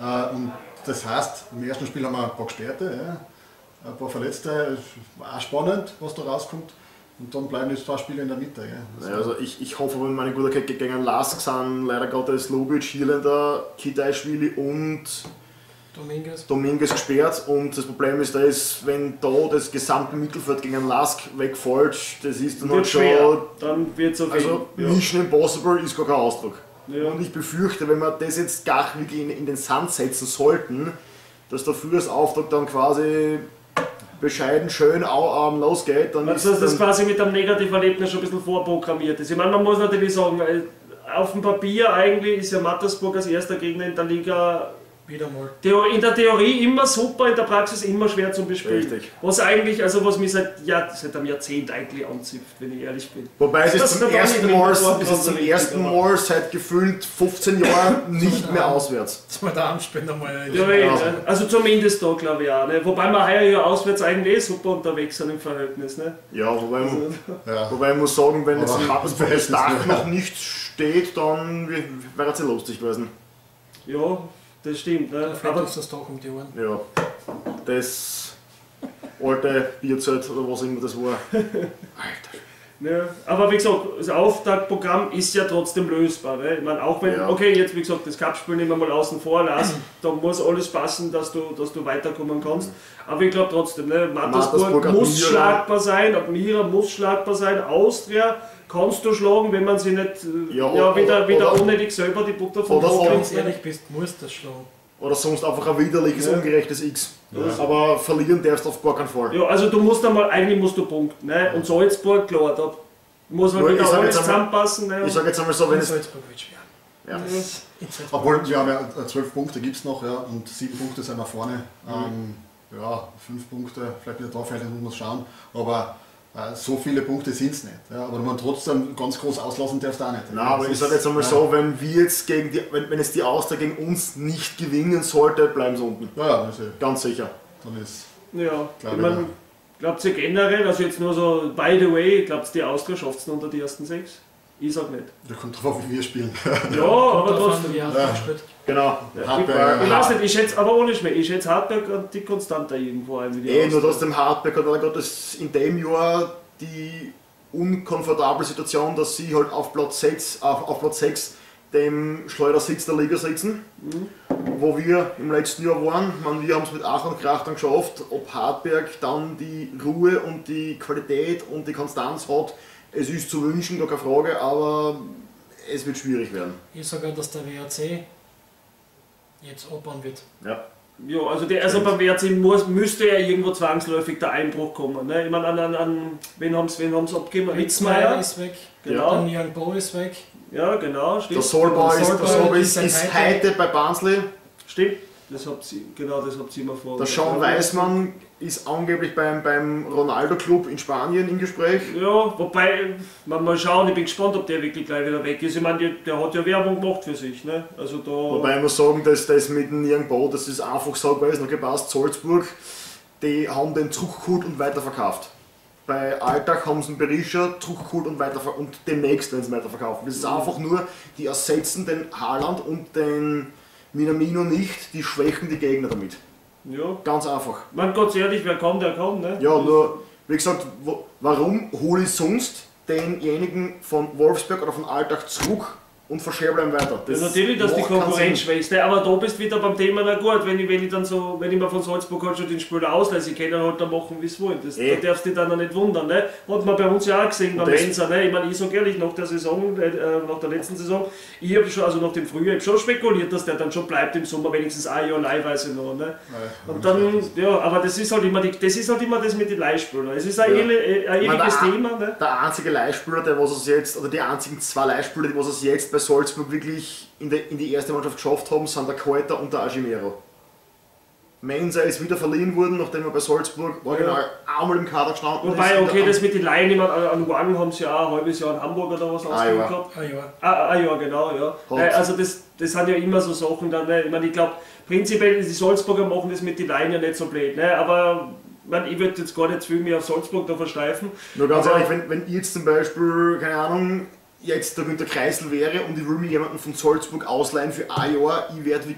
Ja? Äh, und das heißt, im ersten Spiel haben wir ein paar Gesperrte, ja, ein paar Verletzte, war auch spannend, was da rauskommt. Und dann bleiben jetzt zwei Spiele in der Mitte. Ja. Also, ja, also ich, ich hoffe, wenn meine Guterkeit gegen L A S K sind, leider Gottes Lubitsch, Hirländer, Kitaischwili und Dominguez. Dominguez gesperrt. Und das Problem ist, dass wenn da das gesamte Mittelfeld gegen L A S K wegfällt, das ist dann halt schon... Dann wird es auf jeden Fall. Also Mission Impossible ist gar kein Ausdruck. Ja. Und ich befürchte, wenn wir das jetzt gar nicht in, in den Sand setzen sollten, dass der Frühjahrsauftrag dann quasi bescheiden schön auch, ähm, losgeht. Dann also ist das dann quasi mit einem Negativerlebnis schon ein bisschen vorprogrammiert ist. Ich meine, man muss natürlich sagen, auf dem Papier eigentlich ist ja Mattersburg als erster Gegner in der Liga wieder mal. In der Theorie immer super, in der Praxis immer schwer zum Bespielen. Richtig. Was eigentlich, also was mich seit, ja, seit einem Jahrzehnt eigentlich anzipft, wenn ich ehrlich bin. Wobei es ist zum ersten Mal, es ist zum ersten Mal seit gefühlt fünfzehn Jahren nicht mehr auswärts. Dass man da am Spender mal ja, ja. Also zumindest da glaube ich auch. Ne? Wobei wir heuer ja auswärts eigentlich super unterwegs sind im Verhältnis. Ne? Ja, wobei also, man, ja, wobei man muss sagen, wenn jetzt das Dach noch nicht steht, dann wäre es ja lustig gewesen. Ja. Das stimmt, ne? Aber ist das doch um die Ohren. Ja, das alte Bierzelt oder was immer das war. Alter. Ja, aber wie gesagt, das Auftaktprogramm ist ja trotzdem lösbar. Ne? Ich meine, auch wenn, ja. okay, jetzt wie gesagt, das Cup-Spiel nehmen wir mal außen vor, lassen, da muss alles passen, dass du, dass du weiterkommen kannst. Mhm. Aber ich glaube trotzdem, ne? Mattersburg muss schlagbar sein, Admira muss schlagbar sein, Austria kannst du schlagen, wenn man sie nicht ja, ja, oder, wieder, wieder oder, ohne dich selber die Butter vom Kopf kriegt. Wenn du ehrlich bist, musst du das schlagen. Oder sonst einfach ein widerliches, ja. ungerechtes X. Ja. Aber verlieren darfst du auf gar keinen Fall. Ja, also du musst einmal, eigentlich musst du punkten. Ne? Und Salzburg, klar, da muss man wieder alles zusammenpassen. Ne? Ich sage jetzt einmal so, wenn es... Salzburg wird schwer. Ja. Obwohl, wir haben ja zwölf Punkte gibt es noch, ja, und sieben Punkte sind wir vorne. Mhm. Ähm, ja, fünf Punkte, vielleicht wieder drauf, vielleicht muss man schauen. Aber äh, so viele Punkte sind es nicht. Ja? Aber man trotzdem ganz groß auslassen darfst du auch nicht. Nein, ja, aber ich sage jetzt einmal ja. so, wenn wir jetzt gegen die, wenn, wenn es die Austria gegen uns nicht gewinnen sollte, bleiben sie unten. Ja, also ganz sicher. Dann ist ja, klar, ich meine, glaubt ihr generell, also jetzt nur so, by the way, glaubt ihr, die Austria schafft es unter die ersten sechs? Ich sag nicht. Da kommt drauf, wie wir spielen. Ja, aber trotzdem. Ja. Genau. Ja. Hartberg, ich weiß nicht, ich schätze, aber ohne Schmäh, ich schätze Hartberg und die Konstante irgendwo ein. Eh, nur dass dem Hartberg hat leider Gottes in dem Jahr die unkomfortable Situation, dass sie halt auf Platz sechs, auf, auf Platz sechs dem Schleudersitz der Liga sitzen, mhm. wo wir im letzten Jahr waren. Man, wir haben es mit Ach und Krach dann geschafft, ob Hartberg dann die Ruhe und die Qualität und die Konstanz hat, Es ist zu wünschen, gar keine Frage, aber es wird schwierig werden. Ich sage, dass der W A C jetzt abbauen wird. Ja. Ja, also, der, also beim W A C muss, müsste ja irgendwo zwangsläufig der Einbruch kommen. Ne? Ich meine, an, an, an wen haben sie abgegeben? Witzmeier ist weg, genau. Dann Jan Bo ist weg. Ja, genau, stimmt. Der Solbau ist, ist, ist, ist heute bei Barnsley. Stimmt, das habt sie, genau, das habt ihr immer vor. Der Sean Weismann ist angeblich beim, beim Ronaldo Club in Spanien im Gespräch. Ja, wobei, man mal schauen, ich bin gespannt, ob der wirklich gleich wieder weg ist. Ich meine, der, der hat ja Werbung gemacht für sich. Ne? Also da wobei ich muss sagen, dass das mit dem Nirgendwo, das ist einfach gesagt, weil es noch gepasst, Salzburg, die haben den zurückgeholt und weiterverkauft. Bei Alltag haben sie einen Berischer, zurückgeholt und weiterverkauft und demnächst werden sie weiterverkaufen. Das ist einfach nur, die ersetzen den Haaland und den Minamino nicht, die schwächen die Gegner damit. Ja. Ganz einfach. Man, Gott sei ehrlich, wer kommt, der kommt, ne? Ja, nur, wie gesagt, wo, warum hole ich sonst denjenigen von Wolfsburg oder von Alltag zurück und verscherbe ihn weiter? Das ja, natürlich, dass die Konkurrenz schwächst, aber da bist du wieder beim Thema, na gut, wenn ich, wenn ich dann so, wenn ich mir von Salzburg halt schon den Spieler ausleise, ich kann ihn halt dann machen, wie es wollen. Das, da darfst du dich dann auch nicht wundern, ne? Hat man bei uns ja auch gesehen, beim Mensa, ne? Ich meine, ich sage ehrlich, nach der Saison, äh, nach der letzten Saison, ich habe schon, also nach dem Frühjahr, ich habe schon spekuliert, dass der dann schon bleibt im Sommer, wenigstens ein Jahr leihweise noch, ne? Ja, und dann, ja, aber das ist halt immer, die, das ist halt immer das mit den Leihspielern. Es ist ein, ja. e ein ewiges meine, der, Thema, ne? Der einzige Leihspieler, der was es jetzt, oder die einzigen zwei Leihspieler, die was es jetzt bei Salzburg wirklich in die, in die erste Mannschaft geschafft haben, sind der Keuter und der Agimero. Mensa ist wieder verliehen worden, nachdem er bei Salzburg original ja. einmal im Kader gestanden ist. Wobei, okay, das mit den Laien, ich meine, an Wang haben sie ja auch ein halbes Jahr in Hamburg oder was ausgegeben ah, gehabt. Ah ja. Ah, ah ja, genau, ja. Äh, also das, das sind ja immer so Sachen dann, ne? Ich meine, ich glaube, prinzipiell, die Salzburger machen das mit den Laien ja nicht so blöd, ne? Aber ich, mein, ich würde jetzt gar nicht viel mehr auf Salzburg da versteifen. Nur ganz aber, ehrlich, wenn, wenn ich jetzt zum Beispiel, keine Ahnung, jetzt der Günther Kreisler wäre und ich will mir jemanden von Salzburg ausleihen für ein Jahr, ich werde mich,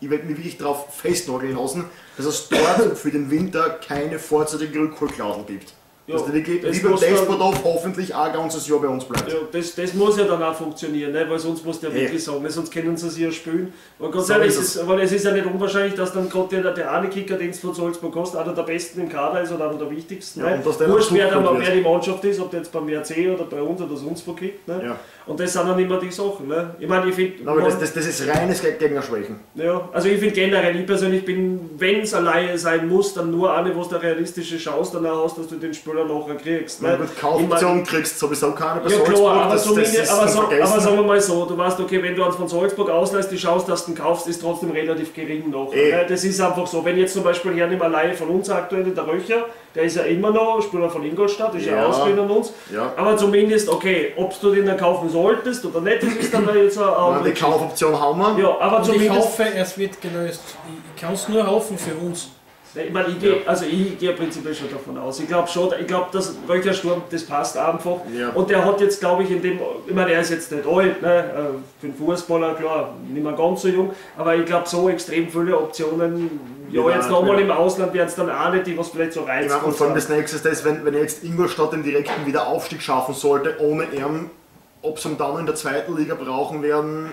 ich werd mich wirklich darauf festnageln lassen, dass es dort für den Winter keine vorzeitige Rückholklauseln gibt. Ja, dass der wirklich, das wie beim Despotov, hoffentlich auch ein ganzes Jahr bei uns bleibt. Ja, das, das muss ja dann auch funktionieren, ne? Weil sonst muss der hey. wirklich sagen, sonst können sie es ja spielen. Aber ganz so ehrlich, ist es, ist, weil es ist ja nicht unwahrscheinlich, dass dann gerade der, der eine Kicker, den es von Salzburg hast, einer der besten im Kader ist oder einer der wichtigsten. Ja, ne? Und dass der wurscht, wer dann mehr die Mannschaft ist, ob der jetzt beim W R C oder bei uns oder sonst wo kickt. Ne? Ja. Und das sind dann immer die Sachen. Ne? Ich meine, ich find, aber das, das, das ist reines Gegnerschwächen. Ja, also ich finde generell, ich persönlich bin, wenn es alleine sein muss, dann nur eine, was der realistische Chance danach hast, dass du den Spieler nachher kriegst. Wenn du Kaufoption kriegst, sowieso keine bei ja, Salzburg. Klar, aber, das, das ist aber, so, aber sagen wir mal so, du weißt, okay, wenn du uns von Salzburg ausleihst, die Chance, dass du ihn kaufst, ist trotzdem relativ gering noch. Ey. Das ist einfach so. Wenn jetzt zum Beispiel hernehmen, alleine von uns aktuell, der Röcher, der ist ja immer noch Spieler von Ingolstadt, ist ja, ja ausgehend an uns. Ja. Aber zumindest, okay, ob du den dann kaufen solltest oder nicht, das ist dann jetzt ein Augenblick. Die Kaufoption haben wir. Ja, aber zumindest, ich hoffe, es wird gelöst. Ich kann es nur hoffen für uns. Ich meine, ich gehe, also ich gehe prinzipiell schon davon aus. Ich glaube schon, ich glaube, dass welcher Sturm, das passt einfach. Ja. Und der hat jetzt, glaube ich, in dem, ich meine, er ist jetzt nicht alt, ne? Für einen Fußballer, klar, nicht mehr ganz so jung, aber ich glaube, so extrem viele Optionen, ja, ja jetzt nochmal ja. im Ausland werden es dann auch nicht, die was vielleicht so reizt. Ja, und vor allem das nächste ist das, wenn, wenn jetzt Ingolstadt den direkten Wiederaufstieg schaffen sollte, ohne ihn, ob sie ihn dann in der zweiten Liga brauchen werden,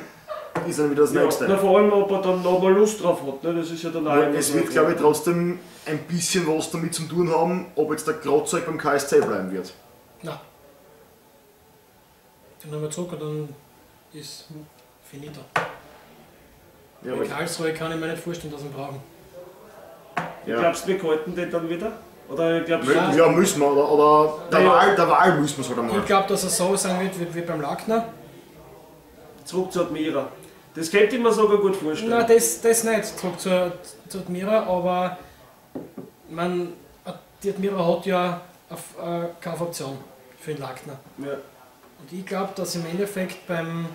ist dann wieder das ja, nächste. Na, vor allem, ob er dann nochmal Lust drauf hat, ne? Das ist ja dann ja, es wird, glaube ich, trotzdem ein bisschen was damit zu tun haben, ob jetzt der Grotzeug beim K S C bleiben wird. Nein. Dann haben wir zurück und dann ist finito. Ja, bei Karlsruhe kann ich mir nicht vorstellen, dass wir ihn brauchen. Ja. Glaubst du, wir halten den dann wieder? Oder glaubst du, ja, ja, müssen wir. Oder, oder der, ja. Wahl, der Wahl müssen wir es halt einmal. Ich glaube, dass er so sein wird wie, wie beim Lackner. Zurück zu Admira. Das könnte ich mir sogar gut vorstellen. Nein, das, das nicht, zurück zu, zu Admira, aber man, die Admira hat ja eine Kaufoption für den Lackner. Ja. Und ich glaube, dass im Endeffekt beim,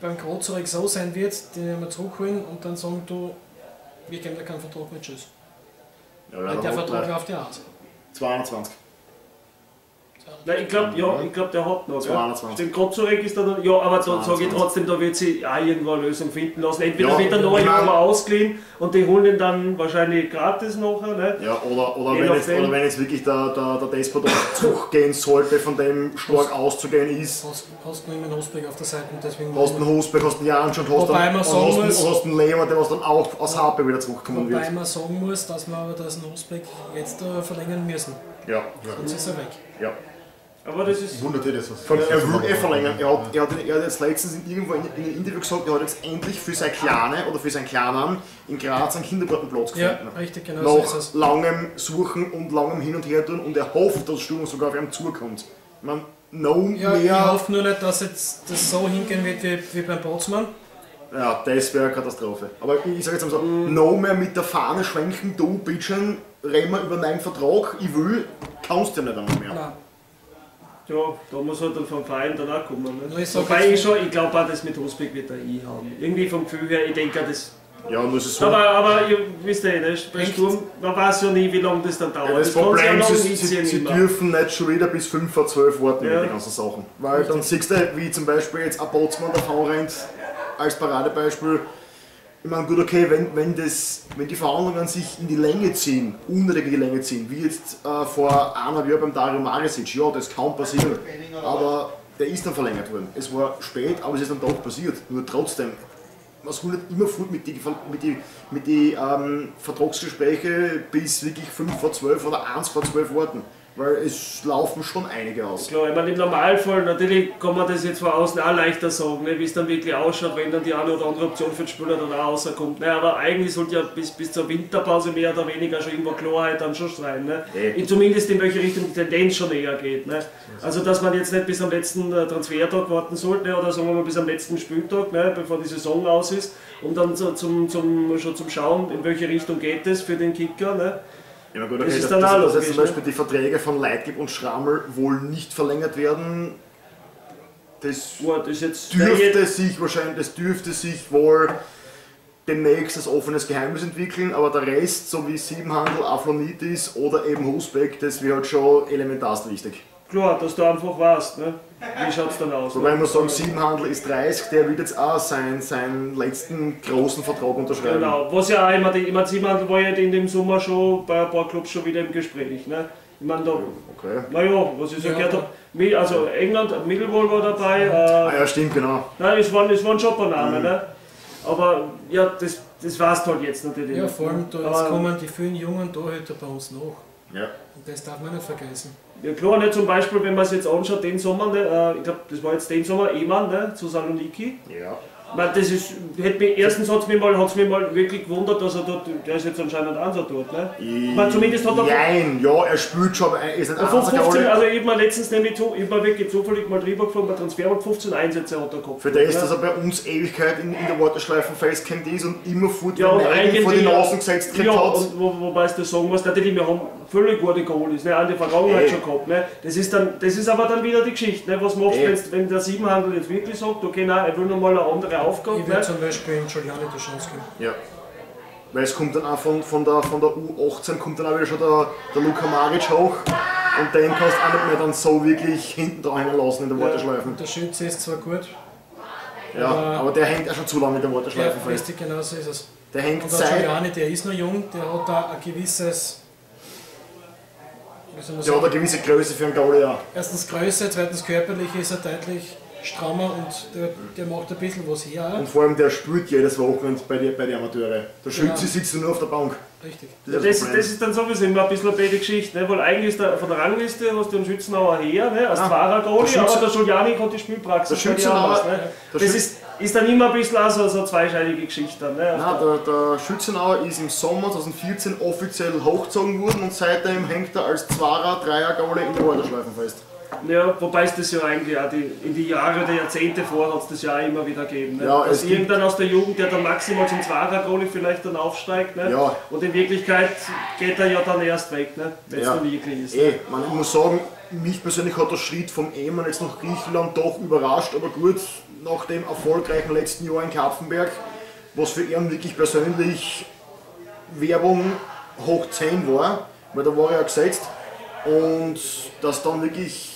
beim Grozorek so sein wird, den wir zurückholen und dann sagen, du, wir geben da keinen Vertrag mit, tschüss. Ja, ja, der Vertrag läuft ja aus. zweiundzwanzig. Nein, ich glaube, ja, ich glaub, der hat noch. zweiundzwanzig. Den Kotzurek ist dann, ja, aber dann sage ich trotzdem, da wird sich auch irgendwo eine Lösung finden lassen. Entweder ja, wird er noch irgendwo ausgeliehen und die holen ihn dann wahrscheinlich gratis nachher. Ne? Ja, oder, oder, wenn jetzt, oder wenn jetzt wirklich der, der, der Despot auf Zug gehen sollte, von dem stark hast, auszugehen ist. Hast, hast du einen Hosberg auf der Seite und deswegen. Hast einen Hosberg, hast einen Jansch und hast einen, und hast muss, hast einen Lehmer, der was dann auch aus H P wieder zurückkommen wobei wird. Wobei man sagen muss, dass wir aber das Hosberg jetzt äh, verlängern müssen. Ja, sonst ja. ist er weg. Ja. Aber das ist... Wundert ihr das was? Er, er will eh verlängern. Er hat, er, hat, er hat jetzt letztens irgendwo in, in einem Interview gesagt, er hat jetzt endlich für sein Kleine oder für seinen Kleinen in Graz einen Kindergartenplatz gefunden. Ja, richtig, genau so ist es. Nach langem Suchen und langem Hin- und Hertun, und er hofft, dass Sturm sogar auf ihn zukommt. Man, no ja, mehr. Ich hoffe nur nicht, dass jetzt das so hingehen wird wie, wie beim Bootsmann. Ja, das wäre eine Katastrophe. Aber ich sage jetzt mal so, mm. no mehr mit der Fahne schwenken, du bitchen, reden wir über meinen Vertrag, ich will, kannst du ja nicht einmal mehr. Nein. Ja, da muss halt dann vom Verein dann auch kommen. Ne? Ich Wobei ich schon, ich glaube auch, das mit Hosberg wird er eh haben. Irgendwie vom Gefühl her, ich denke das... Ja, muss es aber, aber ihr wisst ja eh, bei Sturm, man weiß ja nie, wie lange das dann dauert. Ja, das, das Problem ist, sie, sie, sie dürfen nicht schon wieder bis fünf vor zwölf warten ja. mit den ganzen Sachen. Weil dann siehst du, wie zum Beispiel jetzt ein Bootsmann davon rennt, als Paradebeispiel. Ich meine, gut, okay, wenn, wenn, das, wenn die Verhandlungen sich in die Länge ziehen, unnötig in die Länge ziehen, wie jetzt äh, vor eineinhalb Jahren beim Dario Maricic, ja, das kann passieren, aber der ist dann verlängert worden. Es war spät, aber es ist dann doch passiert. Nur trotzdem, man soll nicht immer früh mit den mit die, mit die, ähm, Vertragsgesprächen bis wirklich fünf vor zwölf oder eins vor zwölf warten. Weil es laufen schon einige aus. Klar, ich meine, im Normalfall, natürlich kann man das jetzt von außen auch leichter sagen, ne, wie es dann wirklich ausschaut, wenn dann die eine oder andere Option für den Spieler dann auch rauskommt. Ne, aber eigentlich sollte ja bis, bis zur Winterpause mehr oder weniger schon irgendwo Klarheit dann schon sein. Ne? Äh. Zumindest in welche Richtung die Tendenz schon eher geht. Ne? Also, dass man jetzt nicht bis am letzten Transfertag warten sollte, ne, oder sagen wir mal bis am letzten Spieltag, ne, bevor die Saison aus ist, um dann so zum, zum, schon zum Schauen, in welche Richtung geht es für den Kicker. Ne? Ja, gut, okay. Das ist dann das, das, das heißt zum Beispiel, die Verträge von Leitgeb und Schrammel wohl nicht verlängert werden. Das, oh, das, jetzt dürfte sich wahrscheinlich, das dürfte sich wohl demnächst als offenes Geheimnis entwickeln, aber der Rest, so wie Siebenhandel, Avlonitis oder eben Hosberg, das wäre halt schon elementarst wichtig. Klar, dass du einfach weißt, ne? Wie schaut es dann aus? Wobei man sagen, Siebenhandel ist dreißig, der wird jetzt auch seinen, seinen letzten großen Vertrag unterschreiben. Genau, was ja auch immer, ich meine, Siebenhandel war ja in dem Sommer schon bei ein paar Clubs schon wieder im Gespräch. Ne? Ich meine, da, okay. Naja, was ich so ja. gehört habe, also England, Mittelwohl war dabei. Äh, ah ja, stimmt, genau. Nein, es waren, es waren schon ein paar Namen, mhm. ne? Aber ja, das, das weißt du halt jetzt natürlich. Ja, vor allem, da jetzt kommen die vielen jungen Torhüter bei uns noch. Ja. Und das darf man nicht vergessen. Ja klar, ne, zum Beispiel, wenn man es jetzt anschaut, den Sommer, ne, äh, ich glaube, das war jetzt den Sommer, Eman, ne, zu Saloniki. Ja. Man, das ist, hätte mich, erstens hat es mich, mich mal wirklich gewundert, dass er dort, der ist jetzt anscheinend Ansatz dort, ne? E man, zumindest hat er... Nein, ja, er spielt schon, er ist ein fünfzehn, also ich habe letztens nämlich zu, ich hab wirklich zufällig mal drüber gefahren, bei Transfermarkt fünfzehn Einsätze hat er gehabt. Für das, ne? Dass er bei uns Ewigkeit in, in der Warteschleife festgehend ist und immer Foot ja, vor die Nasen gesetzt ja, hat. Und wo, wobei es das sagen muss, natürlich, wir haben völlig gute Goalies, ne, an der Vergangenheit Ey. schon gehabt, ne? Das ist, dann, das ist aber dann wieder die Geschichte, ne? Was machst Ey. du jetzt, wenn der Siebenhandel jetzt wirklich sagt, okay, nein, er will nochmal eine andere Aufgabe. Ich würde zum Beispiel in Giuliani die Chance geben. Ja. Weil es kommt dann auch von, von, der, von der U achtzehn kommt dann auch wieder schon der, der Luka Maric hoch. Und den kannst du auch nicht mehr dann so wirklich hinten dran lassen in der Warteschleife. Ja, der Schütze ist zwar gut. Ja, aber, aber der hängt auch schon zu lange in der Warteschleife ja, fest. Ja, genau so ist es. Der hängt und der Giuliani, der ist noch jung, der hat da ein gewisses... Der sagen, hat eine gewisse Größe für einen Goalie auch. Erstens Größe, zweitens körperlich ist er deutlich strammer und der, der macht ein bisschen was her. Und vor allem der spielt jedes Wochenende bei den bei die Amateure. Der Schütze genau. sitzt nur auf der Bank. Richtig. Das, das, ist, das ist dann sowieso immer ein bisschen eine blöde Geschichte, ne? Weil eigentlich ist der, von der Rangliste hast du den Schützenauer her, ne? Als Fahrer-Goalie, aber der Schuljanik hat die Spielpraxis. Der Schützenauer, ne? Das ist, ist dann immer ein bisschen auch so, so eine zweischneidige Geschichte. Ne? Nein, der, der Schützenauer ist im Sommer zweitausendvierzehn offiziell hochgezogen worden und seitdem hängt er als Zweier-, Dreier-Goalie in der Warteschleifen fest. Ja, wobei es das ja eigentlich auch die, in die Jahre oder Jahrzehnte vor hat es das ja auch immer wieder gegeben. Ne? Ja, dass irgendwann aus der Jugend, der dann maximal zum Zweier-Goalie vielleicht dann aufsteigt. Ne? Ja. Und in Wirklichkeit geht er ja dann erst weg, ne? Wenn es ja. dann wirklich ist. Ne? Ey, man, ich muss sagen, mich persönlich hat der Schritt vom Eman jetzt nach Griechenland doch überrascht, aber gut, nach dem erfolgreichen letzten Jahr in Kapfenberg, was für ihn wirklich persönlich Werbung hoch zehn war, weil da war er ja gesetzt. Und dass dann wirklich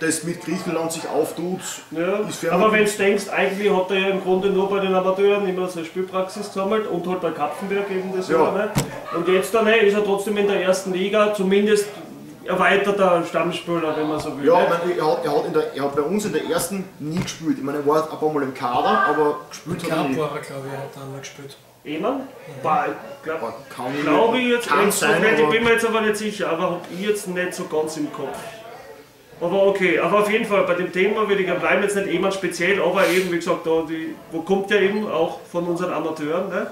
das mit Griechenland sich auftut, ja, ist aber wenn du denkst, eigentlich hat er ja im Grunde nur bei den Amateuren immer seine Spielpraxis gesammelt und halt bei Kapfenberg eben das ja. Jahr, ne? Und jetzt dann hey, ist er trotzdem in der ersten Liga, zumindest erweiterter Stammspieler, wenn man so will. Ja, ne? Ich mein, er, hat, er, hat in der, er hat bei uns in der ersten nie gespielt. Ich meine, er war ein paar Mal im Kader, aber gespielt hat er nie. War er, glaube ich, hat er einmal gespielt. Eman? Ja. Glaub, kann glaube ich jetzt, kann sein, so, ich bin mir jetzt aber nicht sicher, aber habe ich jetzt nicht so ganz im Kopf. Aber okay, aber auf jeden Fall, bei dem Thema würde ich ja bleiben, jetzt nicht jemand speziell, aber eben, wie gesagt, da die, wo kommt ja eben auch von unseren Amateuren, ne?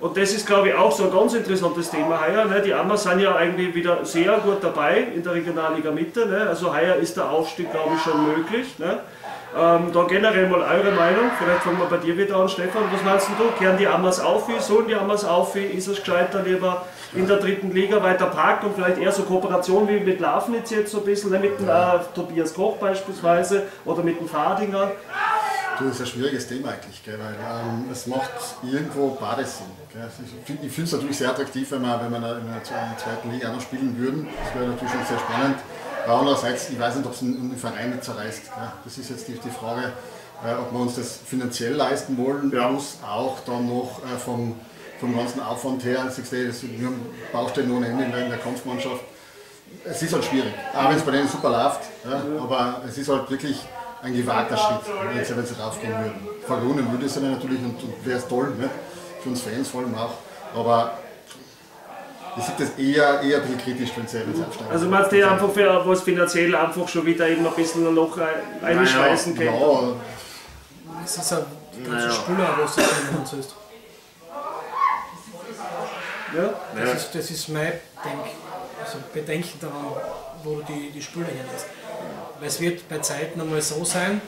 Und das ist, glaube ich, auch so ein ganz interessantes Thema heuer, ne? Die Ammer sind ja eigentlich wieder sehr gut dabei in der Regionalliga Mitte, ne? Also heuer ist der Aufstieg, glaube ich, schon möglich, ne? Ähm, da generell mal eure Meinung, vielleicht fangen wir bei dir wieder an, Stefan, was meinst du, kehren die Ammers auf, wie sollen die Ammers auf, wie ist es gescheiter lieber in der dritten Liga weiter parken und vielleicht eher so Kooperation wie mit Lafnitz jetzt so ein bisschen, ne? Mit dem äh, Tobias Koch beispielsweise oder mit dem Fadinger? Das ist ein schwieriges Thema eigentlich, gell, weil ähm, es macht irgendwo beides Sinn. Gell. Ich finde es natürlich sehr attraktiv, wenn wir, wenn wir in, einer, in einer zweiten Liga auch noch spielen würden, das wäre natürlich schon sehr spannend. Andererseits, ich weiß nicht, ob es einen Verein nicht zerreißt. Ja, das ist jetzt die, die Frage, äh, ob wir uns das finanziell leisten wollen. Ja. Plus auch dann noch äh, vom, vom ganzen Aufwand her, das, wir haben Baustellen ohne Ende in der Kampfmannschaft. Es ist halt schwierig, auch wenn es bei denen super läuft. Ja, ja. Aber es ist halt wirklich ein gewagter Schritt, wenn sie, wenn sie raufgehen würden. Verloren würde es ja natürlich und, und wäre es toll, ne? Für uns Fans vor allem auch. Aber ich sehe das eher, eher ein bisschen kritisch, wenn sie jetzt absteigen. Also man hat die einfach, für, was finanziell einfach schon wieder eben ein bisschen ein Loch einschweißen naja, kann. Ja. Es ist ein ganzer Spüler, was das in uns ist. Ja? Das, ja. Ist, das ist mein Denk, also Bedenken daran, wo du die, die Spüler herlässt. Weil es wird bei Zeiten einmal so sein,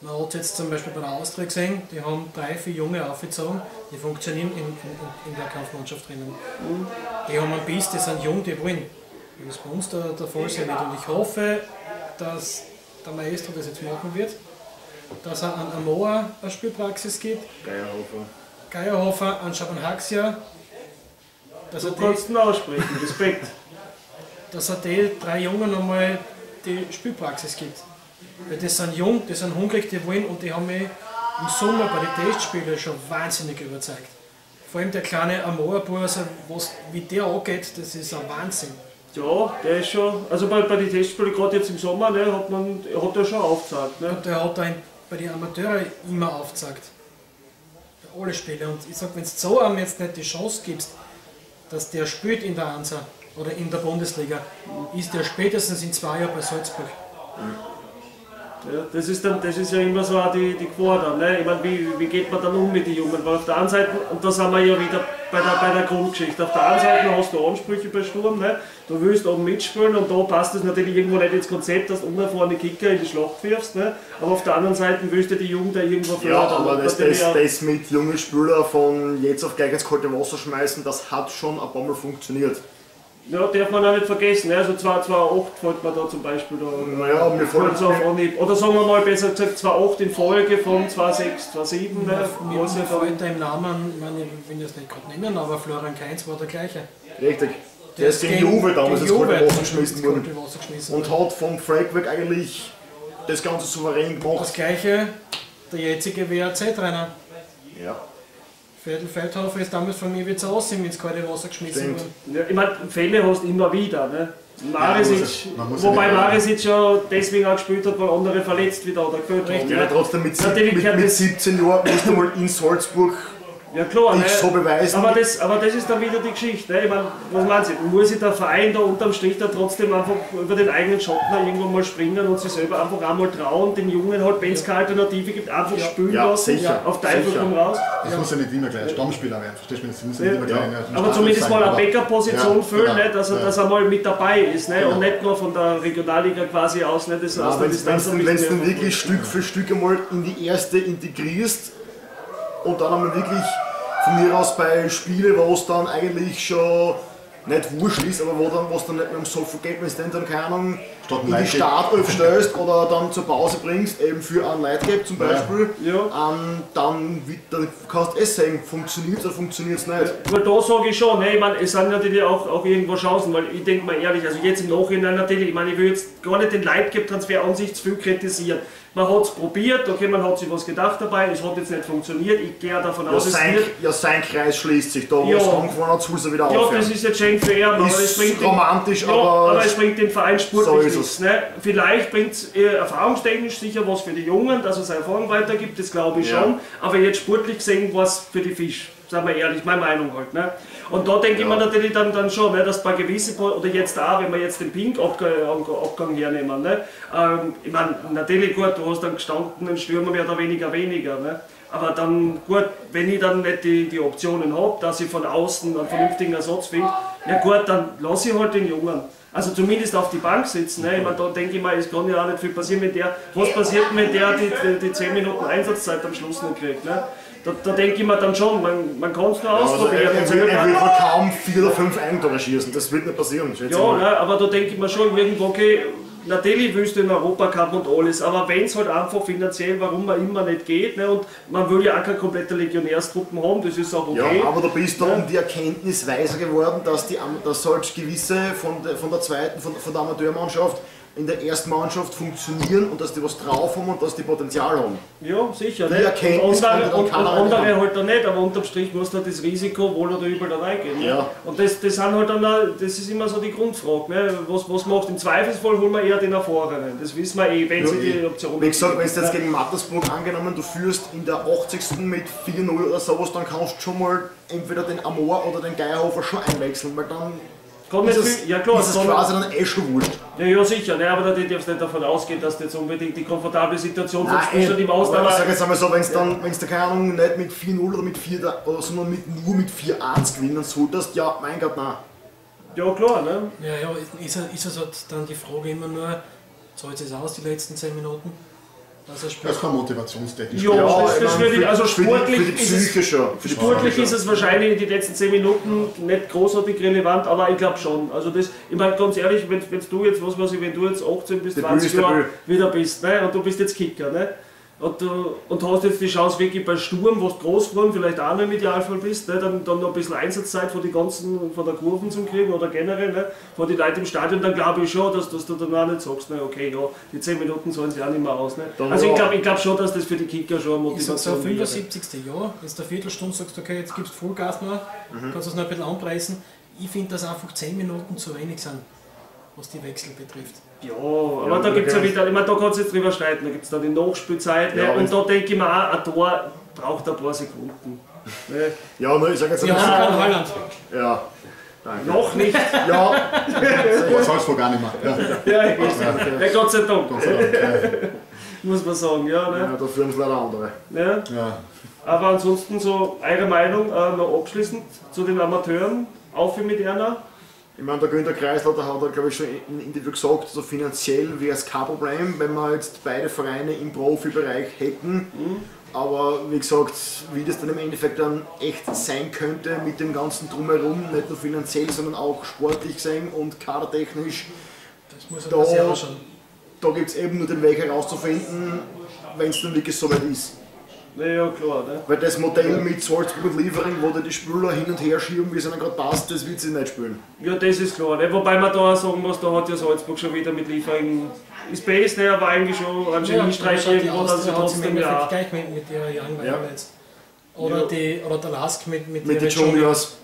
man hat jetzt zum Beispiel bei der Austria gesehen, die haben drei, vier Junge aufgezogen, die funktionieren in, in, in der Kampfmannschaft drinnen. Die haben ein Biss, die sind jung, die wollen. Das ist bei uns der, der Fall sein wird. Und ich hoffe, dass der Maestro das jetzt machen wird, dass er an Amoa eine Spielpraxis gibt, Geyrhofer, Geyrhofer an Schabanhaxia. Du kannst ihn aussprechen, Respekt. Dass er den drei Jungen nochmal die Spielpraxis gibt. Weil die sind jung, die sind hungrig, die wollen und die haben mich im Sommer bei den Testspielen schon wahnsinnig überzeugt. Vor allem der kleine Amora-Burser, was wie der angeht, das ist ein Wahnsinn. Ja, der ist schon, also bei, bei den Testspielen, gerade jetzt im Sommer, ne, hat, man, hat er schon aufgezeigt. Ne? Und der hat einen, bei den Amateuren immer aufgezeigt. Bei allen Spielen. Und ich sag, wenn du so einem jetzt nicht die Chance gibst, dass der spielt in der Ansa oder in der Bundesliga, ist der spätestens in zwei Jahren bei Salzburg. Mhm. Ja, das, ist dann, das ist ja immer so auch die, die Gefahr dann, ne? Ich meine, wie, wie geht man dann um mit den Jungen? Weil auf der einen Seite, und da sind wir ja wieder bei der, bei der Grundgeschichte, auf der einen Seite hast du Ansprüche bei Sturm, ne? Du willst oben mitspielen und da passt es natürlich irgendwo nicht ins Konzept, dass du unerfahrene Kicker in die Schlacht wirfst, ne? Aber auf der anderen Seite willst du die Jugend da irgendwo fördern. Ja, aber das, das, ja das mit jungen Spieler von jetzt auf gleich ins kalte Wasser schmeißen, das hat schon ein paar Mal funktioniert. Ja, darf man auch nicht vergessen, also zwei Komma acht fällt man da zum Beispiel da. Naja, mir fällt es auf Anhieb. Oder sagen wir mal besser gesagt zwei Komma acht in Folge von zwei Komma sechs, zwei Komma sieben. Mir, ne? mir, mir fällt da im Namen, ich meine, ich will das nicht gerade nennen, aber Florian Kainz war der gleiche. Richtig. Der, der ist gegen Juve damals ins kalte Wasser geschmissen worden. Und hat vom Frankwerk eigentlich das Ganze souverän gemacht. Das gleiche, der jetzige W A C-Trainer. Ja. Feldhofer ist damals von mir wie zu Aussehen ins kalte Wasser geschmissen worden. Ja, ich meine, Fälle hast du immer wieder. Ne? Marisic, ja, man muss, man muss wobei Marisic ja deswegen auch gespielt hat, weil andere verletzt wieder oder gefällt haben. Ja, trotzdem mit, ja, mit, mit, mit siebzehn Jahren musst du mal in Salzburg ja, klar, dich ne? so beweisen. Aber das, aber das ist dann wieder die Geschichte. Ne? Ich meine, was meinst du? Muss sich der Verein da unterm Strich da trotzdem einfach über den eigenen Schatten irgendwo mal springen und sich selber einfach einmal trauen, den Jungen halt, wenn es keine Alternative gibt, einfach ja. spülen ja, lassen, sicher, auf Teufel komm raus. Das ja. muss ja nicht immer gleich Stammspieler werden, verstehst du? Das muss ja nicht immer gleich ja. Aber Stammel zumindest sein, mal eine Backup-Position ja, füllen, genau, ne? dass, er, ja. dass er mal mit dabei ist, ne? ja. und nicht nur von der Regionalliga quasi aus. Ne? Das, ja, wenn du dann wirklich Stück für Stück einmal in die erste integrierst, und dann einmal wirklich von mir aus bei Spielen, wo es dann eigentlich schon nicht wurscht ist, aber wo dann, was dann nicht mehr um so viel geht, wenn du dann keine Ahnung in die Startelf stellst oder dann zur Pause bringst, eben für einen Leitgeb zum Beispiel, ja. Ja. Ähm, dann, dann kannst du es sehen, funktioniert es oder funktioniert es nicht. Ja, weil da sage ich schon, hey, ich mein, es sind natürlich auch, auch irgendwo Chancen, weil ich denke mal ehrlich, also jetzt im Nachhinein natürlich, ich meine, ich will jetzt gar nicht den Leitgeb-Transfer an sich zu viel kritisieren. Man hat es probiert, okay, man hat sich was gedacht dabei, es hat jetzt nicht funktioniert, ich gehe davon ja, aus, es sein, wird... Ja, sein Kreis schließt sich, da wo es angefangen hat, soll er wieder aufhören. Ja, das ist jetzt schön für ihn, aber es bringt romantisch, den, ja, aber... aber es bringt den Verein sportlich so nichts. Ne? Vielleicht bringt es äh, erfahrungstechnisch sicher was für die Jungen, dass es Erfahrung weitergibt, das glaube ich ja. schon, aber jetzt sportlich gesehen war es für die Fisch. Sagen wir ehrlich, meine Meinung halt. Ne? Und da denke ja. ich mir natürlich dann, dann schon, ne, dass bei gewissen, oder jetzt auch, wenn wir jetzt den Pink-Abgang hernehmen, ne? ähm, ich meine, natürlich gut, du hast dann gestandenen Stürmer mehr oder weniger weniger. Ne? Aber dann, gut, wenn ich dann nicht die, die Optionen habe, dass ich von außen einen vernünftigen Ersatz finde, ja gut, dann lasse ich halt den Jungen. Also zumindest auf die Bank sitzen. Ne? Ich meine, da denke ich mir, es kann ja auch nicht viel passieren, wenn der, was passiert, wenn der die, die, die zehn Minuten Einsatzzeit am Schluss nicht kriegt. Ne? Da, da denke ich mir dann schon, man, man kann es nur ja, ausprobieren. Also er, er, er, er wird kaum vier oder fünf Eigentore schießen, das wird nicht passieren. Ja, ne, aber da denke ich mir schon irgendwo, okay, natürlich willst du in Europacup und alles, aber wenn es halt einfach finanziell, warum man immer nicht geht, ne, und man will ja auch keine komplette Legionärstruppen haben, das ist auch okay. Ja, aber da bist du um die Erkenntnis weiser geworden, dass die, dass halt gewisse von der, von der zweiten, von, von der Amateurmannschaft in der ersten Mannschaft funktionieren und dass die was drauf haben und dass die Potenzial haben. Ja, sicher. Die Erkenntnis und andere, und, und andere halt dann nicht, aber unterm Strich muss da das Risiko wohl oder übel da reingehen. Ja. Und das, das, sind halt dann, das ist immer so die Grundfrage. Ne? Was, was macht? Im Zweifelsfall holen wir eher den Erfahrenen. Das wissen wir eh, wenn ja, sie die Option. Wie gesagt, wenn es jetzt gegen Mattersburg angenommen, du führst in der achtzigsten mit vier null oder sowas, dann kannst du schon mal entweder den Amor oder den Geyrhofer schon einwechseln, weil dann Kommt ist es, ja klar, ist es dann quasi dann eh schon wurscht. Ja, ja sicher, ne, aber da darfst du nicht davon ausgehen, dass du jetzt unbedingt die komfortable Situation von Spielstand im Ausland hast. Ich sage jetzt einmal so, wenn es dann, ja. keine Ahnung, nicht mit vier null oder mit vier, oder sondern mit, nur mit vier eins gewinnen solltest, ja, mein Gott, nein. Ja klar, ne? Ja, ja, ist, ist also dann die Frage immer nur, zahlt es aus die letzten zehn Minuten? Das ist keine motivationstechnisch. Ja, das ist schwierig. Also sportlich, für die, für die ist, es, für die sportlich ist es wahrscheinlich in den letzten zehn Minuten nicht großartig relevant, aber ich glaube schon. Also das, ich meine ganz ehrlich, wenn, wenn du jetzt, was weiß ich, wenn du jetzt achtzehn bis zwanzig Jahre wieder bist, ne, und du bist jetzt Kicker, ne, und, und hast jetzt die Chance wirklich bei Sturm, wo du groß geworden, vielleicht auch noch im Idealfall bist, ne, dann, dann noch ein bisschen Einsatzzeit von, die ganzen, von der Kurven zu kriegen oder generell, ne, von den Leuten im Stadion, dann glaube ich schon, dass, dass du dann auch nicht sagst, ne, okay, ja, die zehn Minuten sollen sie auch nicht mehr aus. Ne. Also ich glaube ich glaub schon, dass das für die Kicker schon eine Motivation ist. Im fünfundsiebzigsten Jahr, wenn du eine Viertelstunde sagst, okay, jetzt gibst du Vollgas noch, mhm. kannst du es noch ein bisschen anpreisen. Ich finde, dass einfach zehn Minuten zu wenig sind, was die Wechsel betrifft. Ja, aber ja, da gibt es ja wieder, ich meine, da kannst du jetzt drüber streiten, da gibt es dann die Nachspielzeit, ja, ne? Und da denke ich mir auch, ein Tor braucht ein paar Sekunden. Ne? Ja, ne, ich sage jetzt einmal. Ja, Holland. Ja, danke. Noch nicht. Ja, ja. Salzburg gar nicht mehr. Ja, ja, ich weiß nicht. Ja, Gott sei Dank. Gott sei Dank. Ja. Muss man sagen, ja. Ne? Ja, da führen es leider andere. Ne? Ja. Aber ansonsten so, eure Meinung äh, noch abschließend zu den Amateuren, auf mit einer. Ich meine, der Günther Kreisler, der hat, glaube ich, schon im Interview gesagt, also finanziell wäre es kein Problem, wenn wir jetzt beide Vereine im Profibereich hätten. Mhm. Aber wie gesagt, wie das dann im Endeffekt dann echt sein könnte mit dem ganzen Drumherum, nicht nur finanziell, sondern auch sportlich gesehen und kadertechnisch, das muss da, sehr da gibt es eben nur den Weg herauszufinden, wenn es dann wirklich so weit ist. Ja, klar, ne? Weil das Modell mit Salzburg und Liefering, wo die, die Spieler hin und her schieben, wie es ihnen gerade passt, das wird sie nicht spielen. Ja, das ist klar, ne? Wobei man da auch sagen muss, da hat ja Salzburg schon wieder mit Liefering ist best, ne? Aber eigentlich schon anscheinend ein Streich irgendwo, dass sie trotzdem ja auch gleich mit, mit ihrer Young ja. oder, ja. Die, oder der LASK mit, mit, mit den Juniors.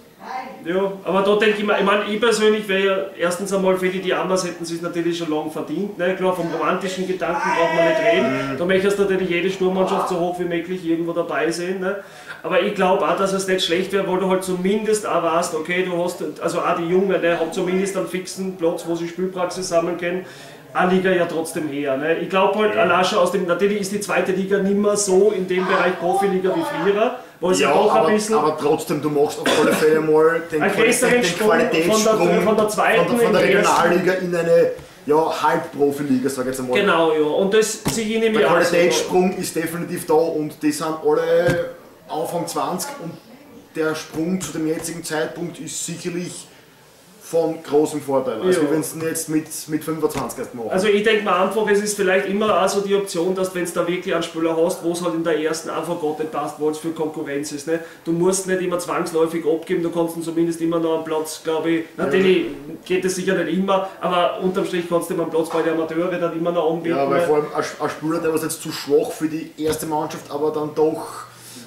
Ja, aber da denke ich mir, ich meine, ich persönlich wäre ja erstens einmal für die, die anders hätten sie es natürlich schon lange verdient. Ne? Klar, vom romantischen Gedanken braucht man nicht reden. Da möchtest du natürlich jede Sturmmannschaft so hoch wie möglich irgendwo dabei sehen. Ne? Aber ich glaube auch, dass es nicht schlecht wäre, weil du halt zumindest auch weißt, okay, du hast, also auch die Jungen, ne, haben zumindest einen fixen Platz, wo sie Spielpraxis sammeln können. A Liga ja trotzdem her. Ne? Ich glaube halt, Alascha aus dem, natürlich ist die zweite Liga nicht mehr so in dem Bereich Profiliga wie früher. Ja, auch aber, ein bisschen aber trotzdem, du machst auf alle Fälle mal den, Qualität, den Qualitätssprung von der, von der, zweiten von der, von der Regionalliga in eine ja, Halbprofiliga, sag ich jetzt einmal. Genau, ja. Und das sehe ich nämlich der Qualitätssprung aus. Ist definitiv da und die sind alle Anfang zwanzig und der Sprung zu dem jetzigen Zeitpunkt ist sicherlich von großem Vorteil, also ja. Wenn es jetzt mit, mit fünfundzwanzig erst machen. Also ich denke mir einfach, es ist vielleicht immer auch so die Option, dass wenn es da wirklich einen Spieler hast, wo es halt in der ersten einfach Gott nicht passt, weil es für Konkurrenz ist. Ne? Du musst nicht immer zwangsläufig abgeben, du kannst ihn zumindest immer noch einen Platz, glaube ich, natürlich ja. Geht es sicher nicht immer, aber unterm Strich kannst du ihm einen Platz bei den Amateuren dann immer noch anbieten. Ja, weil ne? Vor allem ein Spieler, der was jetzt zu schwach für die erste Mannschaft, aber dann doch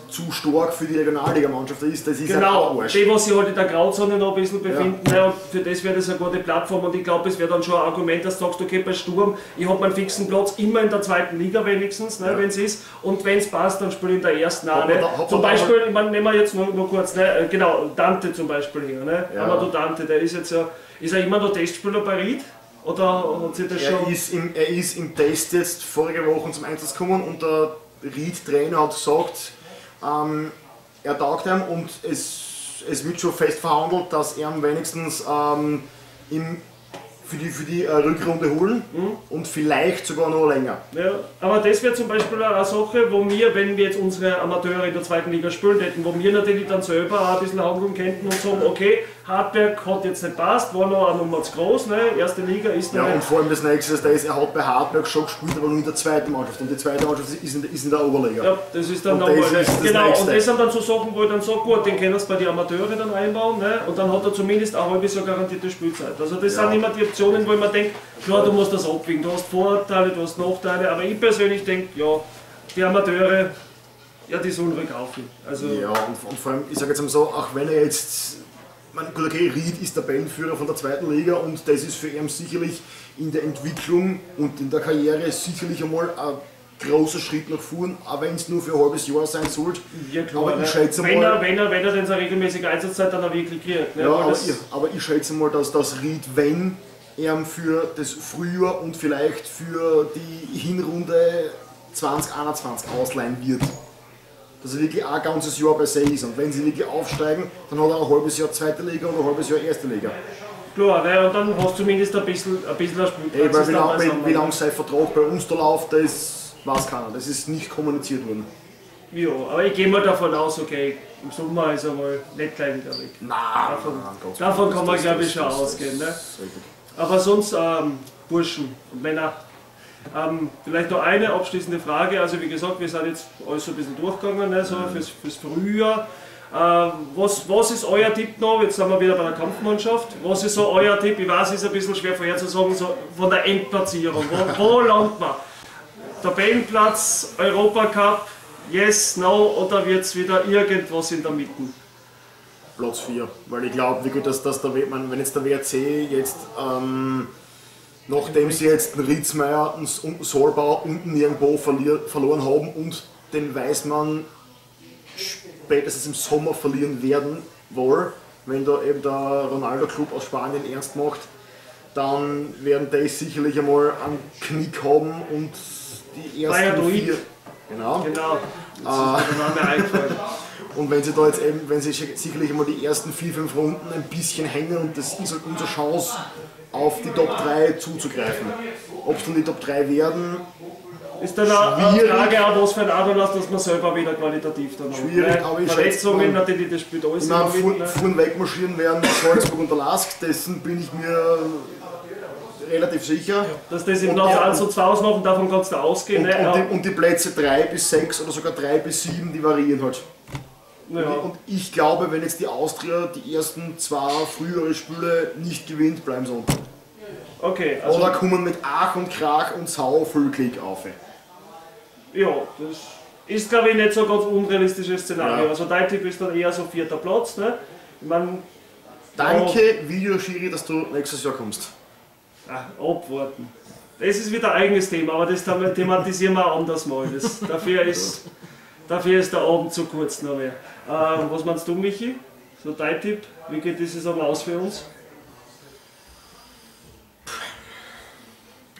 zu stark für die Regionalliga-Mannschaft ist, das ist genau, ein Arsch. Genau, die, was sich halt in der Grauzone noch ein bisschen befinden, ja. Und für das wäre das eine gute Plattform und ich glaube, es wäre dann schon ein Argument, dass du sagst, okay, bei Sturm, ich habe meinen fixen Platz immer in der zweiten Liga wenigstens, ne, ja. Wenn es ist, und wenn es passt, dann spiele ich in der ersten auch. Ne? Zum Beispiel, ich mein, nehmen wir jetzt nur, nur kurz, ne? Genau, Dante zum Beispiel hier, ne? Ja. Amadou Dante, der ist jetzt ja, ist er immer noch Testspieler bei Ried? Oder hat sich das er, schon ist im, er ist im Test jetzt vorige Woche zum Einsatz gekommen und der Ried-Trainer hat gesagt, ähm, er taugt ihm und es, es wird schon fest verhandelt, dass er wenigstens ähm, im, für die, für die äh, Rückrunde holen, mhm. Und vielleicht sogar noch länger. Ja, aber das wäre zum Beispiel eine Sache, wo wir, wenn wir jetzt unsere Amateure in der zweiten Liga spielen hätten, wo wir natürlich dann selber auch ein bisschen handeln könnten und sagen, okay, Hartberg hat jetzt nicht passt, war noch eine Nummer zu groß, ne? Erste Liga ist noch. Ja, und vor allem das nächste ist, er hat bei Hartberg schon gespielt, aber nur in der zweiten Mannschaft. Und die zweite Mannschaft ist in der, ist in der Oberliga. Ja, das ist dann nochmal. Genau, und das sind dann so Sachen, wo ich dann sage, gut, den können wir bei den Amateuren dann einbauen, ne? Und dann hat er zumindest auch ein halbes Jahr garantierte Spielzeit. Also das ja. Sind immer die Optionen, wo ich mir denke, klar, du musst das abwägen, du hast Vorteile, du hast Nachteile, aber ich persönlich denke, ja, die Amateure, ja, die sollen ruhig kaufen. Also ja, und, und vor allem, ich sage jetzt mal so, auch wenn er jetzt. Gut, okay, Ried ist der Tabellenführer von der zweiten Liga und das ist für ihn sicherlich in der Entwicklung und in der Karriere sicherlich einmal ein großer Schritt nach vorn, auch wenn es nur für ein halbes Jahr sein sollte. Ja, klar, aber ich schätze wenn, mal, er, wenn, er, wenn er denn so regelmäßige Einsatzzeit dann auch wirklich kriegt. Ne? Ja, aber, das, ich, aber ich schätze mal, dass das Ried, wenn er für das Frühjahr und vielleicht für die Hinrunde zwanzig einundzwanzig ausleihen wird. Dass er wirklich ein ganzes Jahr bei sich ist. Und wenn sie wirklich aufsteigen, dann hat er ein halbes Jahr zweite Liga und ein halbes Jahr erste Liga. Klar, ne? Und dann hast du zumindest ein bisschen ein bisschen Spielplatz. Weil wie lange lang sein Vertrag bei uns da läuft, das weiß keiner. Das ist nicht kommuniziert worden. Ja, aber ich gehe mal davon aus, okay, im Sommer ist er mal nicht gleich wieder weg. Nein, davon, nein, Gott, davon kann man glaube ich schon ausgehen. Ne? Aber sonst, ähm, Burschen und Männer. Ähm, vielleicht noch eine abschließende Frage, also wie gesagt, wir sind jetzt alles so ein bisschen durchgegangen, ne? So fürs, fürs Frühjahr. Ähm, was, was ist euer Tipp noch? Jetzt sind wir wieder bei der Kampfmannschaft. Was ist so euer Tipp? Ich weiß, es ist ein bisschen schwer vorherzusagen, so von der Endplatzierung. Wo, wo landet man? Tabellenplatz, Europacup, yes, no, oder wird es wieder irgendwas in der Mitte? Platz vier, weil ich glaube, wie gut, dass, dass der, wenn jetzt der W A C jetzt. Ähm Nachdem sie jetzt den Ritzmeier und Solbau unten irgendwo verloren haben und den Weißmann spätestens im Sommer verlieren werden wohl, wenn da eben der Ronaldo-Club aus Spanien ernst macht, dann werden die sicherlich einmal einen Knick haben und die ersten vier... Genau. Genau. Das ist mir der Name eingefallen. Und wenn sie da jetzt eben, wenn sie sicherlich einmal die ersten vier, fünf Runden ein bisschen hängen und das ist halt unsere Chance, auf die Top drei zuzugreifen. Ob es dann die Top drei werden, ist dann eine Frage auch, was für ein Adolas, dass man selber wieder qualitativ dann schwierig, hat. Aber ich Verletzungen, natürlich, das spielt alles immer mit. Vorn wegmarschieren werden Salzburg und der L A S K, dessen bin ich mir relativ sicher. Dass das im Platz eins und zwei ausmachen, davon kannst du ausgehen. Und, ne? und, die, und die Plätze drei bis sechs oder sogar drei bis sieben, die variieren halt. Naja. Und ich glaube, wenn jetzt die Austria die ersten zwei frühere Spiele nicht gewinnt, bleiben sie unten. Okay, also oder kommen mit Ach und Krach und Sau Vollklick auf. Ja, das ist glaube ich nicht so ein ganz unrealistisches Szenario. Ja. Also dein Tipp ist dann eher so vierter Platz. Ne? Ich mein, danke, oh. Videoschiri, dass du nächstes Jahr kommst. Ach, abwarten. Das ist wieder ein eigenes Thema, aber das thematisieren wir anders mal. Das, dafür ist... Dafür ist der Abend zu kurz noch mehr. Ähm, was meinst du, Michi? So dein Tipp, wie geht dieses aber aus für uns?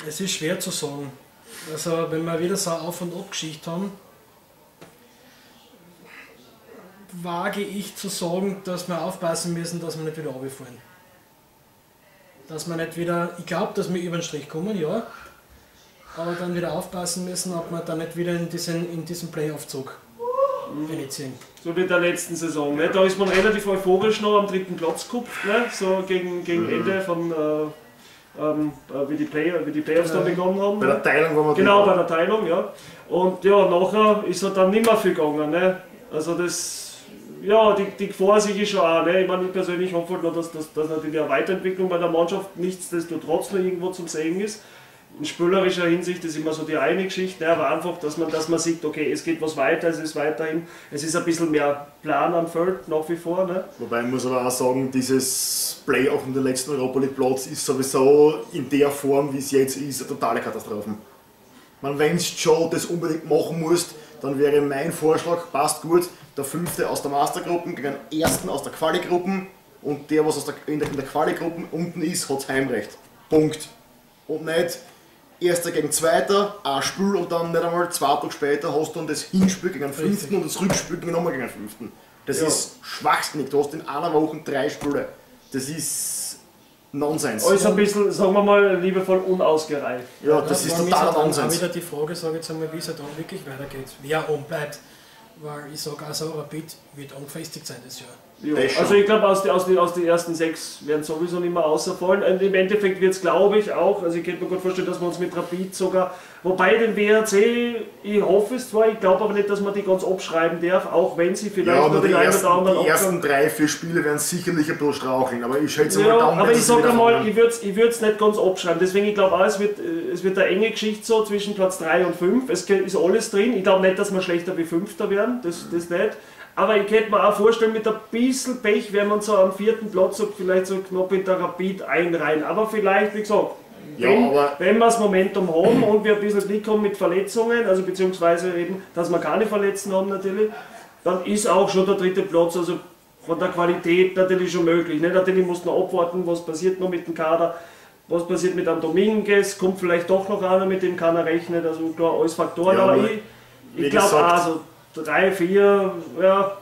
Es ist schwer zu sagen. Also wenn wir wieder so eine Auf- und Ab-Geschichte haben, wage ich zu sagen, dass wir aufpassen müssen, dass wir nicht wieder runterfallen. Dass wir nicht wieder, ich glaube, dass wir über den Strich kommen, ja. Aber dann wieder aufpassen müssen, ob wir dann nicht wieder in diesen, in diesen Playoff-Zug einziehen. So wie in der letzten Saison. Ne? Da ist man relativ euphorisch noch am dritten Platz gekupft, ne? So gegen, gegen mhm. Ende von, äh, äh, wie, die Play wie die Playoffs äh, da begonnen haben. Bei der Teilung waren wir Genau, bei der Teilung, ja. Und ja, nachher ist er dann nicht mehr viel gegangen. Ne? Also das... Ja, die, die Gefahr sich ist schon auch. Ne? Ich meine, ich persönlich hoffe halt noch, dass, dass, dass natürlich eine Weiterentwicklung bei der Mannschaft nichtsdestotrotz noch irgendwo zum Sehen ist. in spielerischer Hinsicht ist immer so die eine Geschichte, ne, aber einfach, dass man, dass man sieht, okay, es geht was weiter, es ist weiterhin, es ist ein bisschen mehr Plan am Feld nach wie vor. Ne? Wobei man muss aber auch sagen, dieses Playoff um den letzten Europa League Platz ist sowieso in der Form, wie es jetzt ist, eine totale Katastrophe. Wenn du schon das unbedingt machen musst, dann wäre mein Vorschlag, passt gut, der fünfte aus der Mastergruppen gegen den ersten aus der Quali-Gruppen und der, was aus der, in der, in der Quali-Gruppen unten ist, hat Heimrecht. Punkt. Und nicht erster gegen zweiter, ein Spiel und dann nicht einmal zwei Tage später hast du dann das Hinspiel gegen den fünften und das Rückspiel nochmal gegen den fünften. Das ja. ist schwachsinnig, du hast in einer Woche drei Spiele. Das ist... Nonsens. Alles ein bisschen, sagen wir mal, liebevoll unausgereift. Ja, das ja, ist totaler Nonsens. Dann wieder die Frage, sage jetzt einmal, wie es halt dann wirklich weitergeht, wer oben bleibt. Weil ich sage, also Rapid wird angefestigt sein das Jahr. Ja. Das also ich glaube, aus den aus die, aus die ersten sechs werden sowieso nicht mehr außerfallen. Und im Endeffekt wird es, glaube ich, auch, also ich könnte mir gut vorstellen, dass wir uns mit Rapid sogar, wobei den W R C, ich hoffe es zwar, ich glaube aber nicht, dass man die ganz abschreiben darf, auch wenn sie vielleicht ja, nur den einen oder anderen... Die ersten drei, vier Spiele werden sicherlich ein bisschen straucheln, aber ich schätze ja, mal down, aber ich sage mal, ich würde es ich nicht ganz abschreiben, deswegen ich glaube auch, es wird, es wird eine enge Geschichte so zwischen Platz drei und fünf, es ist alles drin, ich glaube nicht, dass wir schlechter wie Fünfter werden, das, das nicht. Aber ich könnte mir auch vorstellen, mit ein bisschen Pech wäre man so am vierten Platz so vielleicht so knapp in der Rapid einreihen. Aber vielleicht, wie gesagt, ja, wenn, wenn wir das Momentum haben und wir ein bisschen Glück haben mit Verletzungen, also beziehungsweise eben, dass wir keine Verletzten haben natürlich, dann ist auch schon der dritte Platz, also von der Qualität natürlich schon möglich. Ne? Natürlich muss man abwarten, was passiert noch mit dem Kader, was passiert mit einem Dominguez, kommt vielleicht doch noch einer, mit dem keiner rechnet, also klar, alles Faktoren, ja, aber ich, ich glaube auch also, drei, vier, ja,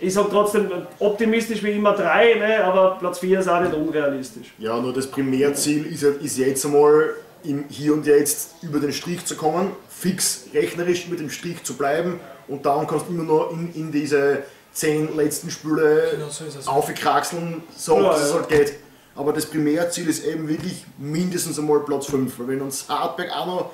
ich sage trotzdem optimistisch wie immer drei, ne, aber Platz vier ist auch nicht unrealistisch. Ja, nur das Primärziel ist, ist jetzt einmal im Hier und Jetzt über den Strich zu kommen, fix rechnerisch mit dem Strich zu bleiben und dann kannst du immer noch in, in diese zehn letzten Spiele genau, so aufkraxeln, so ja, dass ja. es halt geht. Aber das Primärziel ist eben wirklich mindestens einmal Platz fünf, weil wenn uns Hartberg auch noch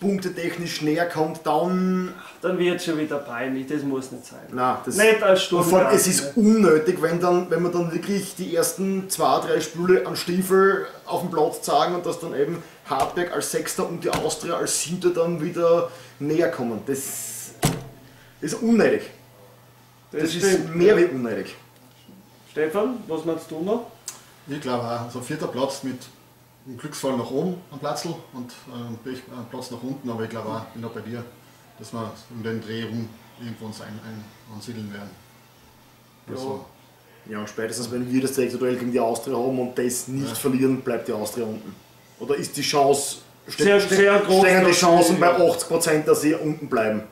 punktetechnisch näher kommt, dann... Dann wird es schon wieder peinlich, das muss nicht sein. Nein, das nicht als Sturm. Vor allem, es ist unnötig, wenn, dann, wenn man dann wirklich die ersten zwei, drei Spiele an Stiefel auf dem Platz zeigen und dass dann eben Hartberg als Sechster und die Austria als Siebter dann wieder näher kommen. Das ist unnötig. Das, das ist mehr wie unnötig. Stefan, was meinst du noch? Ich glaube auch, so vierter Platz mit im Glücksfall nach oben am Platzl und äh, einen Platz nach unten, aber ich glaube auch, bin auch bei dir, dass wir um den Dreh rum irgendwo uns ein, ein, ansiedeln werden. Also, ja, und spätestens wenn wir das direkte Duell gegen die Austria haben und das nicht ja. verlieren, bleibt die Austria unten. Oder ist die Chance, sehr, ste sehr groß stehen die Chancen bei achtzig Prozent, dass sie unten bleiben?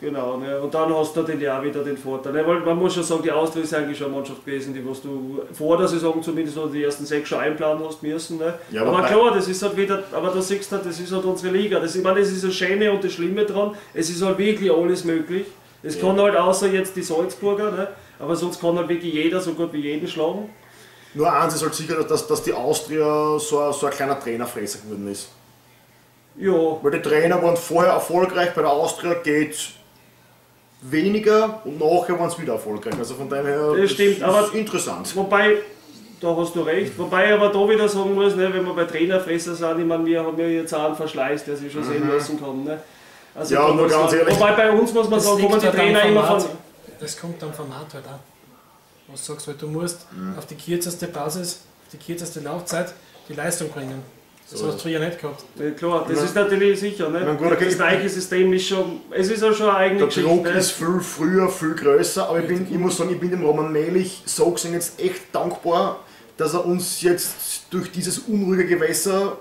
Genau, ne? Und dann hast du natürlich auch wieder den Vorteil. Ne? Weil man muss schon sagen, die Austria ist eigentlich schon eine Mannschaft gewesen, die was du vor der Saison zumindest oder die ersten sechs schon einplanen hast müssen. Ne? Ja, aber aber klar, das ist halt wieder, aber da siehst du halt, das ist halt unsere Liga. Das, ich meine, das ist das Schöne und das Schlimme dran, es ist halt wirklich alles möglich. Es ja. kann halt außer jetzt die Salzburger, ne? Aber sonst kann halt wirklich jeder so gut wie jeden schlagen. Nur eins ist halt sicher, dass, dass die Austria so, so ein kleiner Trainerfresser geworden ist. Ja. Weil die Trainer waren vorher erfolgreich, bei der Austria geht weniger und nachher waren es wieder erfolgreich. Also von daher das das stimmt, ist aber interessant. Wobei, da hast du recht, wobei aber da wieder sagen muss, ne, wenn wir bei Trainerfresser sind, ich meine, wir haben ja jetzt auch einen Verschleiß, der sich schon mhm. sehen lassen kann. Ne? Also ja, nur ganz man, ehrlich. Wobei bei uns muss man das sagen, wo man die Trainer immer von... Das kommt am Format halt an. Was sagst du, du musst mhm. auf die kürzeste Basis, auf die kürzeste Laufzeit die Leistung bringen. Das hast du ja nicht gehabt. Ja, klar, das ich ist natürlich sicher. Ne? Gut, okay, das eigene System ist schon, es ist auch schon eine eigene Geschichte. Der Druck ne? ist viel früher, viel größer, aber ich, bin, ich muss sagen, ich bin dem Roman Mählich so gesehen jetzt echt dankbar, dass er uns jetzt durch dieses unruhige Gewässer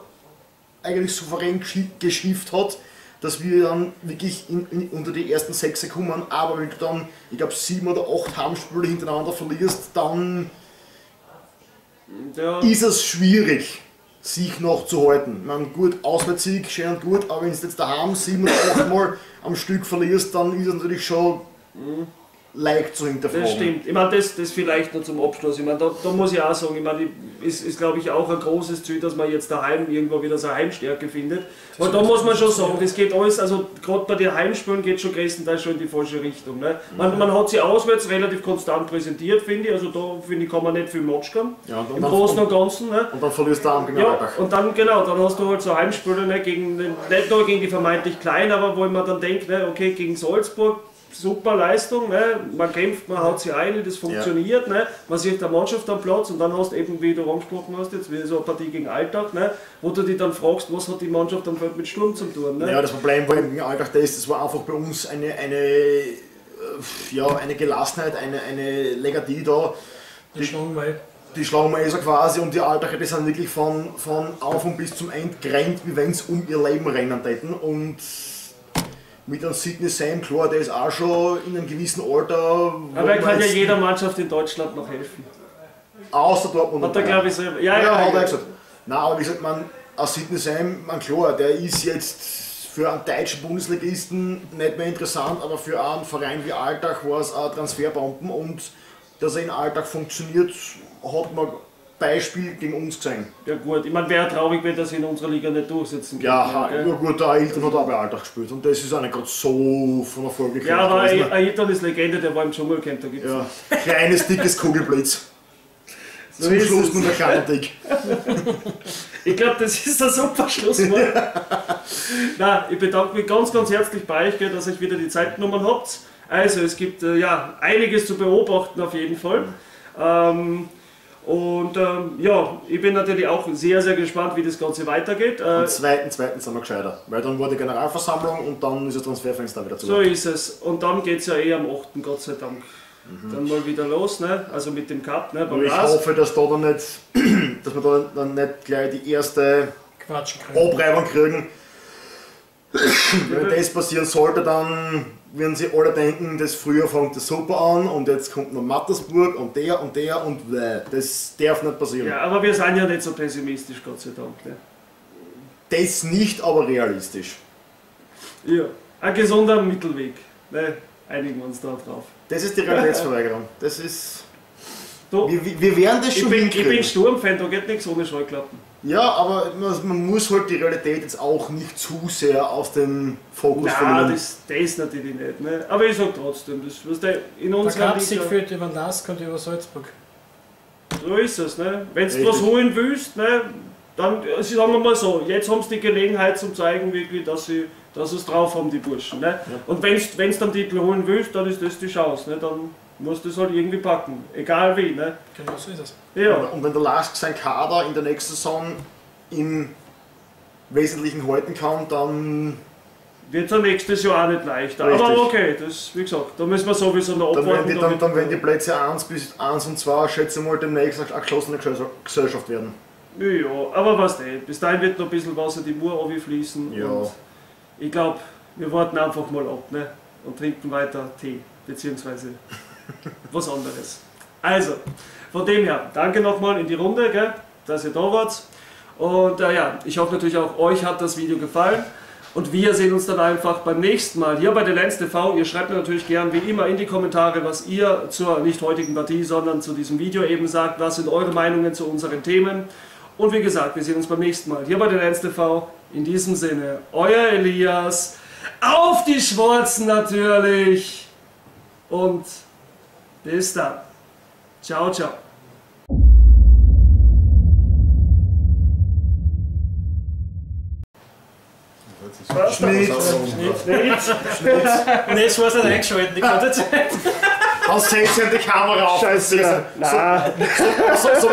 eigentlich souverän geschifft hat, dass wir dann wirklich in, in, unter die ersten sechs kommen, aber wenn du dann, ich glaube, sieben oder acht Heimspiele hintereinander verlierst, dann ja. ist es schwierig, sich noch zu halten. Man, gut, Auswärtssieg, schön und gut, aber wenn du jetzt daheim sieben oder acht Mal am Stück verlierst, dann ist es natürlich schon mhm. leicht zu hinterfragen. Das stimmt. Ich meine, das, das vielleicht noch zum Abschluss. Ich meine, da, da muss ich auch sagen, ich meine, es ist, ist glaube ich auch ein großes Ziel, dass man jetzt daheim irgendwo wieder seine Heimstärke findet. Und da muss man schon sagen, das geht alles, also gerade bei den Heimspielen geht schon größtenteils schon in die falsche Richtung. Ne? Man, mhm. man hat sie auswärts relativ konstant präsentiert, finde ich, also da finde ich, kann man nicht viel Matsch kommen, ja, im Großen und Ganzen. Ne? Und dann verlierst du am gegen ja, und dann genau, dann hast du halt so Heimspiele, ne, gegen, nicht nur gegen die vermeintlich Kleinen, aber wo man dann denkt, ne, okay, gegen Salzburg, super Leistung, ne? Man kämpft, man haut sich ein, das funktioniert, ja. ne? Man sieht der Mannschaft am Platz und dann hast du eben, wie du angesprochen hast, jetzt wieder so eine Partie gegen Alltag, ne? Wo du dich dann fragst, was hat die Mannschaft am Feld mit Sturm zu tun. Ne? Ja, das Problem war eben gegen Alltag, das, das war einfach bei uns eine, eine, ja, eine Gelassenheit, eine, eine Legatie da. Die schlagen wir Die schlagen wir quasi und die Alltag, die sind wirklich von, von Auf und bis zum End gerannt, wie wenn sie um ihr Leben rennen täten. Und mit einem Sidney Sam, klar, der ist auch schon in einem gewissen Alter. Aber er kann ja jeder Mannschaft in Deutschland noch helfen. Außer Dortmund. Hat er, glaube ich, selber. Ja, ja, ja, hat er gesagt. Nein, aber wie gesagt, man, ein Sidney Sam, man, klar, der ist jetzt für einen deutschen Bundesligisten nicht mehr interessant, aber für einen Verein wie Alltag war es ein Transferbomben und dass er in Alltag funktioniert, hat man Beispiel gegen uns gesehen. Ja gut, ich meine, wäre traurig, wenn das in unserer Liga nicht durchsetzen kann. Ja, ja gut, der Ailton hat auch bei Alltag gespielt und das ist auch nicht gerade so von Erfolg gekommen. Ja, aber Ailton ist Legende, der war im Dschungelcamp, da gibt es ja kleines, dickes Kugelblitz. So zum Schluss nur der kleine Dick. Ich glaube, das ist ein super Schlusswort. Nein, ich bedanke mich ganz, ganz herzlich bei euch, dass ihr wieder die Zeit genommen habt. Also, es gibt ja einiges zu beobachten auf jeden Fall. Ähm, Und ähm, ja, ich bin natürlich auch sehr, sehr gespannt, wie das Ganze weitergeht. Äh, Am zweiten zweiten sind wir gescheiter, weil dann war die Generalversammlung und dann ist das Transferfenster wieder zu. So ist es. Und dann geht es ja eh am achten Gott sei Dank mhm. dann mal wieder los, ne? Also mit dem Cup. Ne? Ich Lask. hoffe, dass, da dann nicht, dass wir da dann nicht gleich die erste Abreibung kriegen. Wenn das passieren sollte, dann werden sie alle denken, das früher fängt das super an und jetzt kommt noch Mattersburg und der und der und weh. Das darf nicht passieren. Ja, aber wir sind ja nicht so pessimistisch, Gott sei Dank. Ne? Das nicht, aber realistisch. Ja, ein gesunder Mittelweg. Ne? Einigen wir uns da drauf. Das ist die Realitätsverweigerung. Das ist... Du, wir, wir werden das schon ich bin, ich bin Sturmfan, da geht nichts ohne Scheuklappen. Ja, aber man, man muss halt die Realität jetzt auch nicht zu sehr aus dem Fokus Nein, verlieren. Nein, das, das natürlich nicht. Ne? Aber ich sag trotzdem, das was der in uns Der Cup sich führt über LASK und über Salzburg. So ist es. Ne? Wenn du was holen willst, ne, dann sagen wir mal so, jetzt haben sie die Gelegenheit zum zeigen, wirklich, dass sie dass es drauf haben, die Burschen. Ne? Ja. Und wenn du dann Titel holen willst, dann ist das die Chance. Ne? Dann musst du es halt irgendwie packen, egal wie. Ne? Genau so ist es. Ja. Und wenn der LASK sein Kader in der nächsten Saison im Wesentlichen halten kann, dann wird es nächstes Jahr auch nicht leichter. Richtig. Aber okay, das, wie gesagt, da müssen wir sowieso noch abwarten. Dann, werden die, dann, dann werden die Plätze eins bis eins und zwei, schätze ich mal, demnächst eine geschlossene Gesellschaft werden. Ja, aber was denn, bis dahin wird noch ein bisschen was in die Mur fließen. Ja. Und ich glaube, wir warten einfach mal ab, ne? Und trinken weiter Tee, beziehungsweise was anderes. Also, von dem her, danke nochmal in die Runde, gell, dass ihr da wart. Und äh, ja, ich hoffe natürlich auch, euch hat das Video gefallen. Und wir sehen uns dann einfach beim nächsten Mal hier bei De Lance T V. Ihr schreibt mir natürlich gern wie immer in die Kommentare, was ihr zur nicht heutigen Partie, sondern zu diesem Video eben sagt. Was sind eure Meinungen zu unseren Themen? Und wie gesagt, wir sehen uns beim nächsten Mal hier bei De Lance T V. In diesem Sinne, euer Elias. Auf die Schwarzen natürlich. Und bis dann. Ciao, ciao. Schnitt, Schnitt, Schnitt, Schnitt. Nee, es war es nicht eingeschaltet, die ganze Zeit. Hast du jetzt die Kamera auf? Scheiße. Nein. So, so, so, so.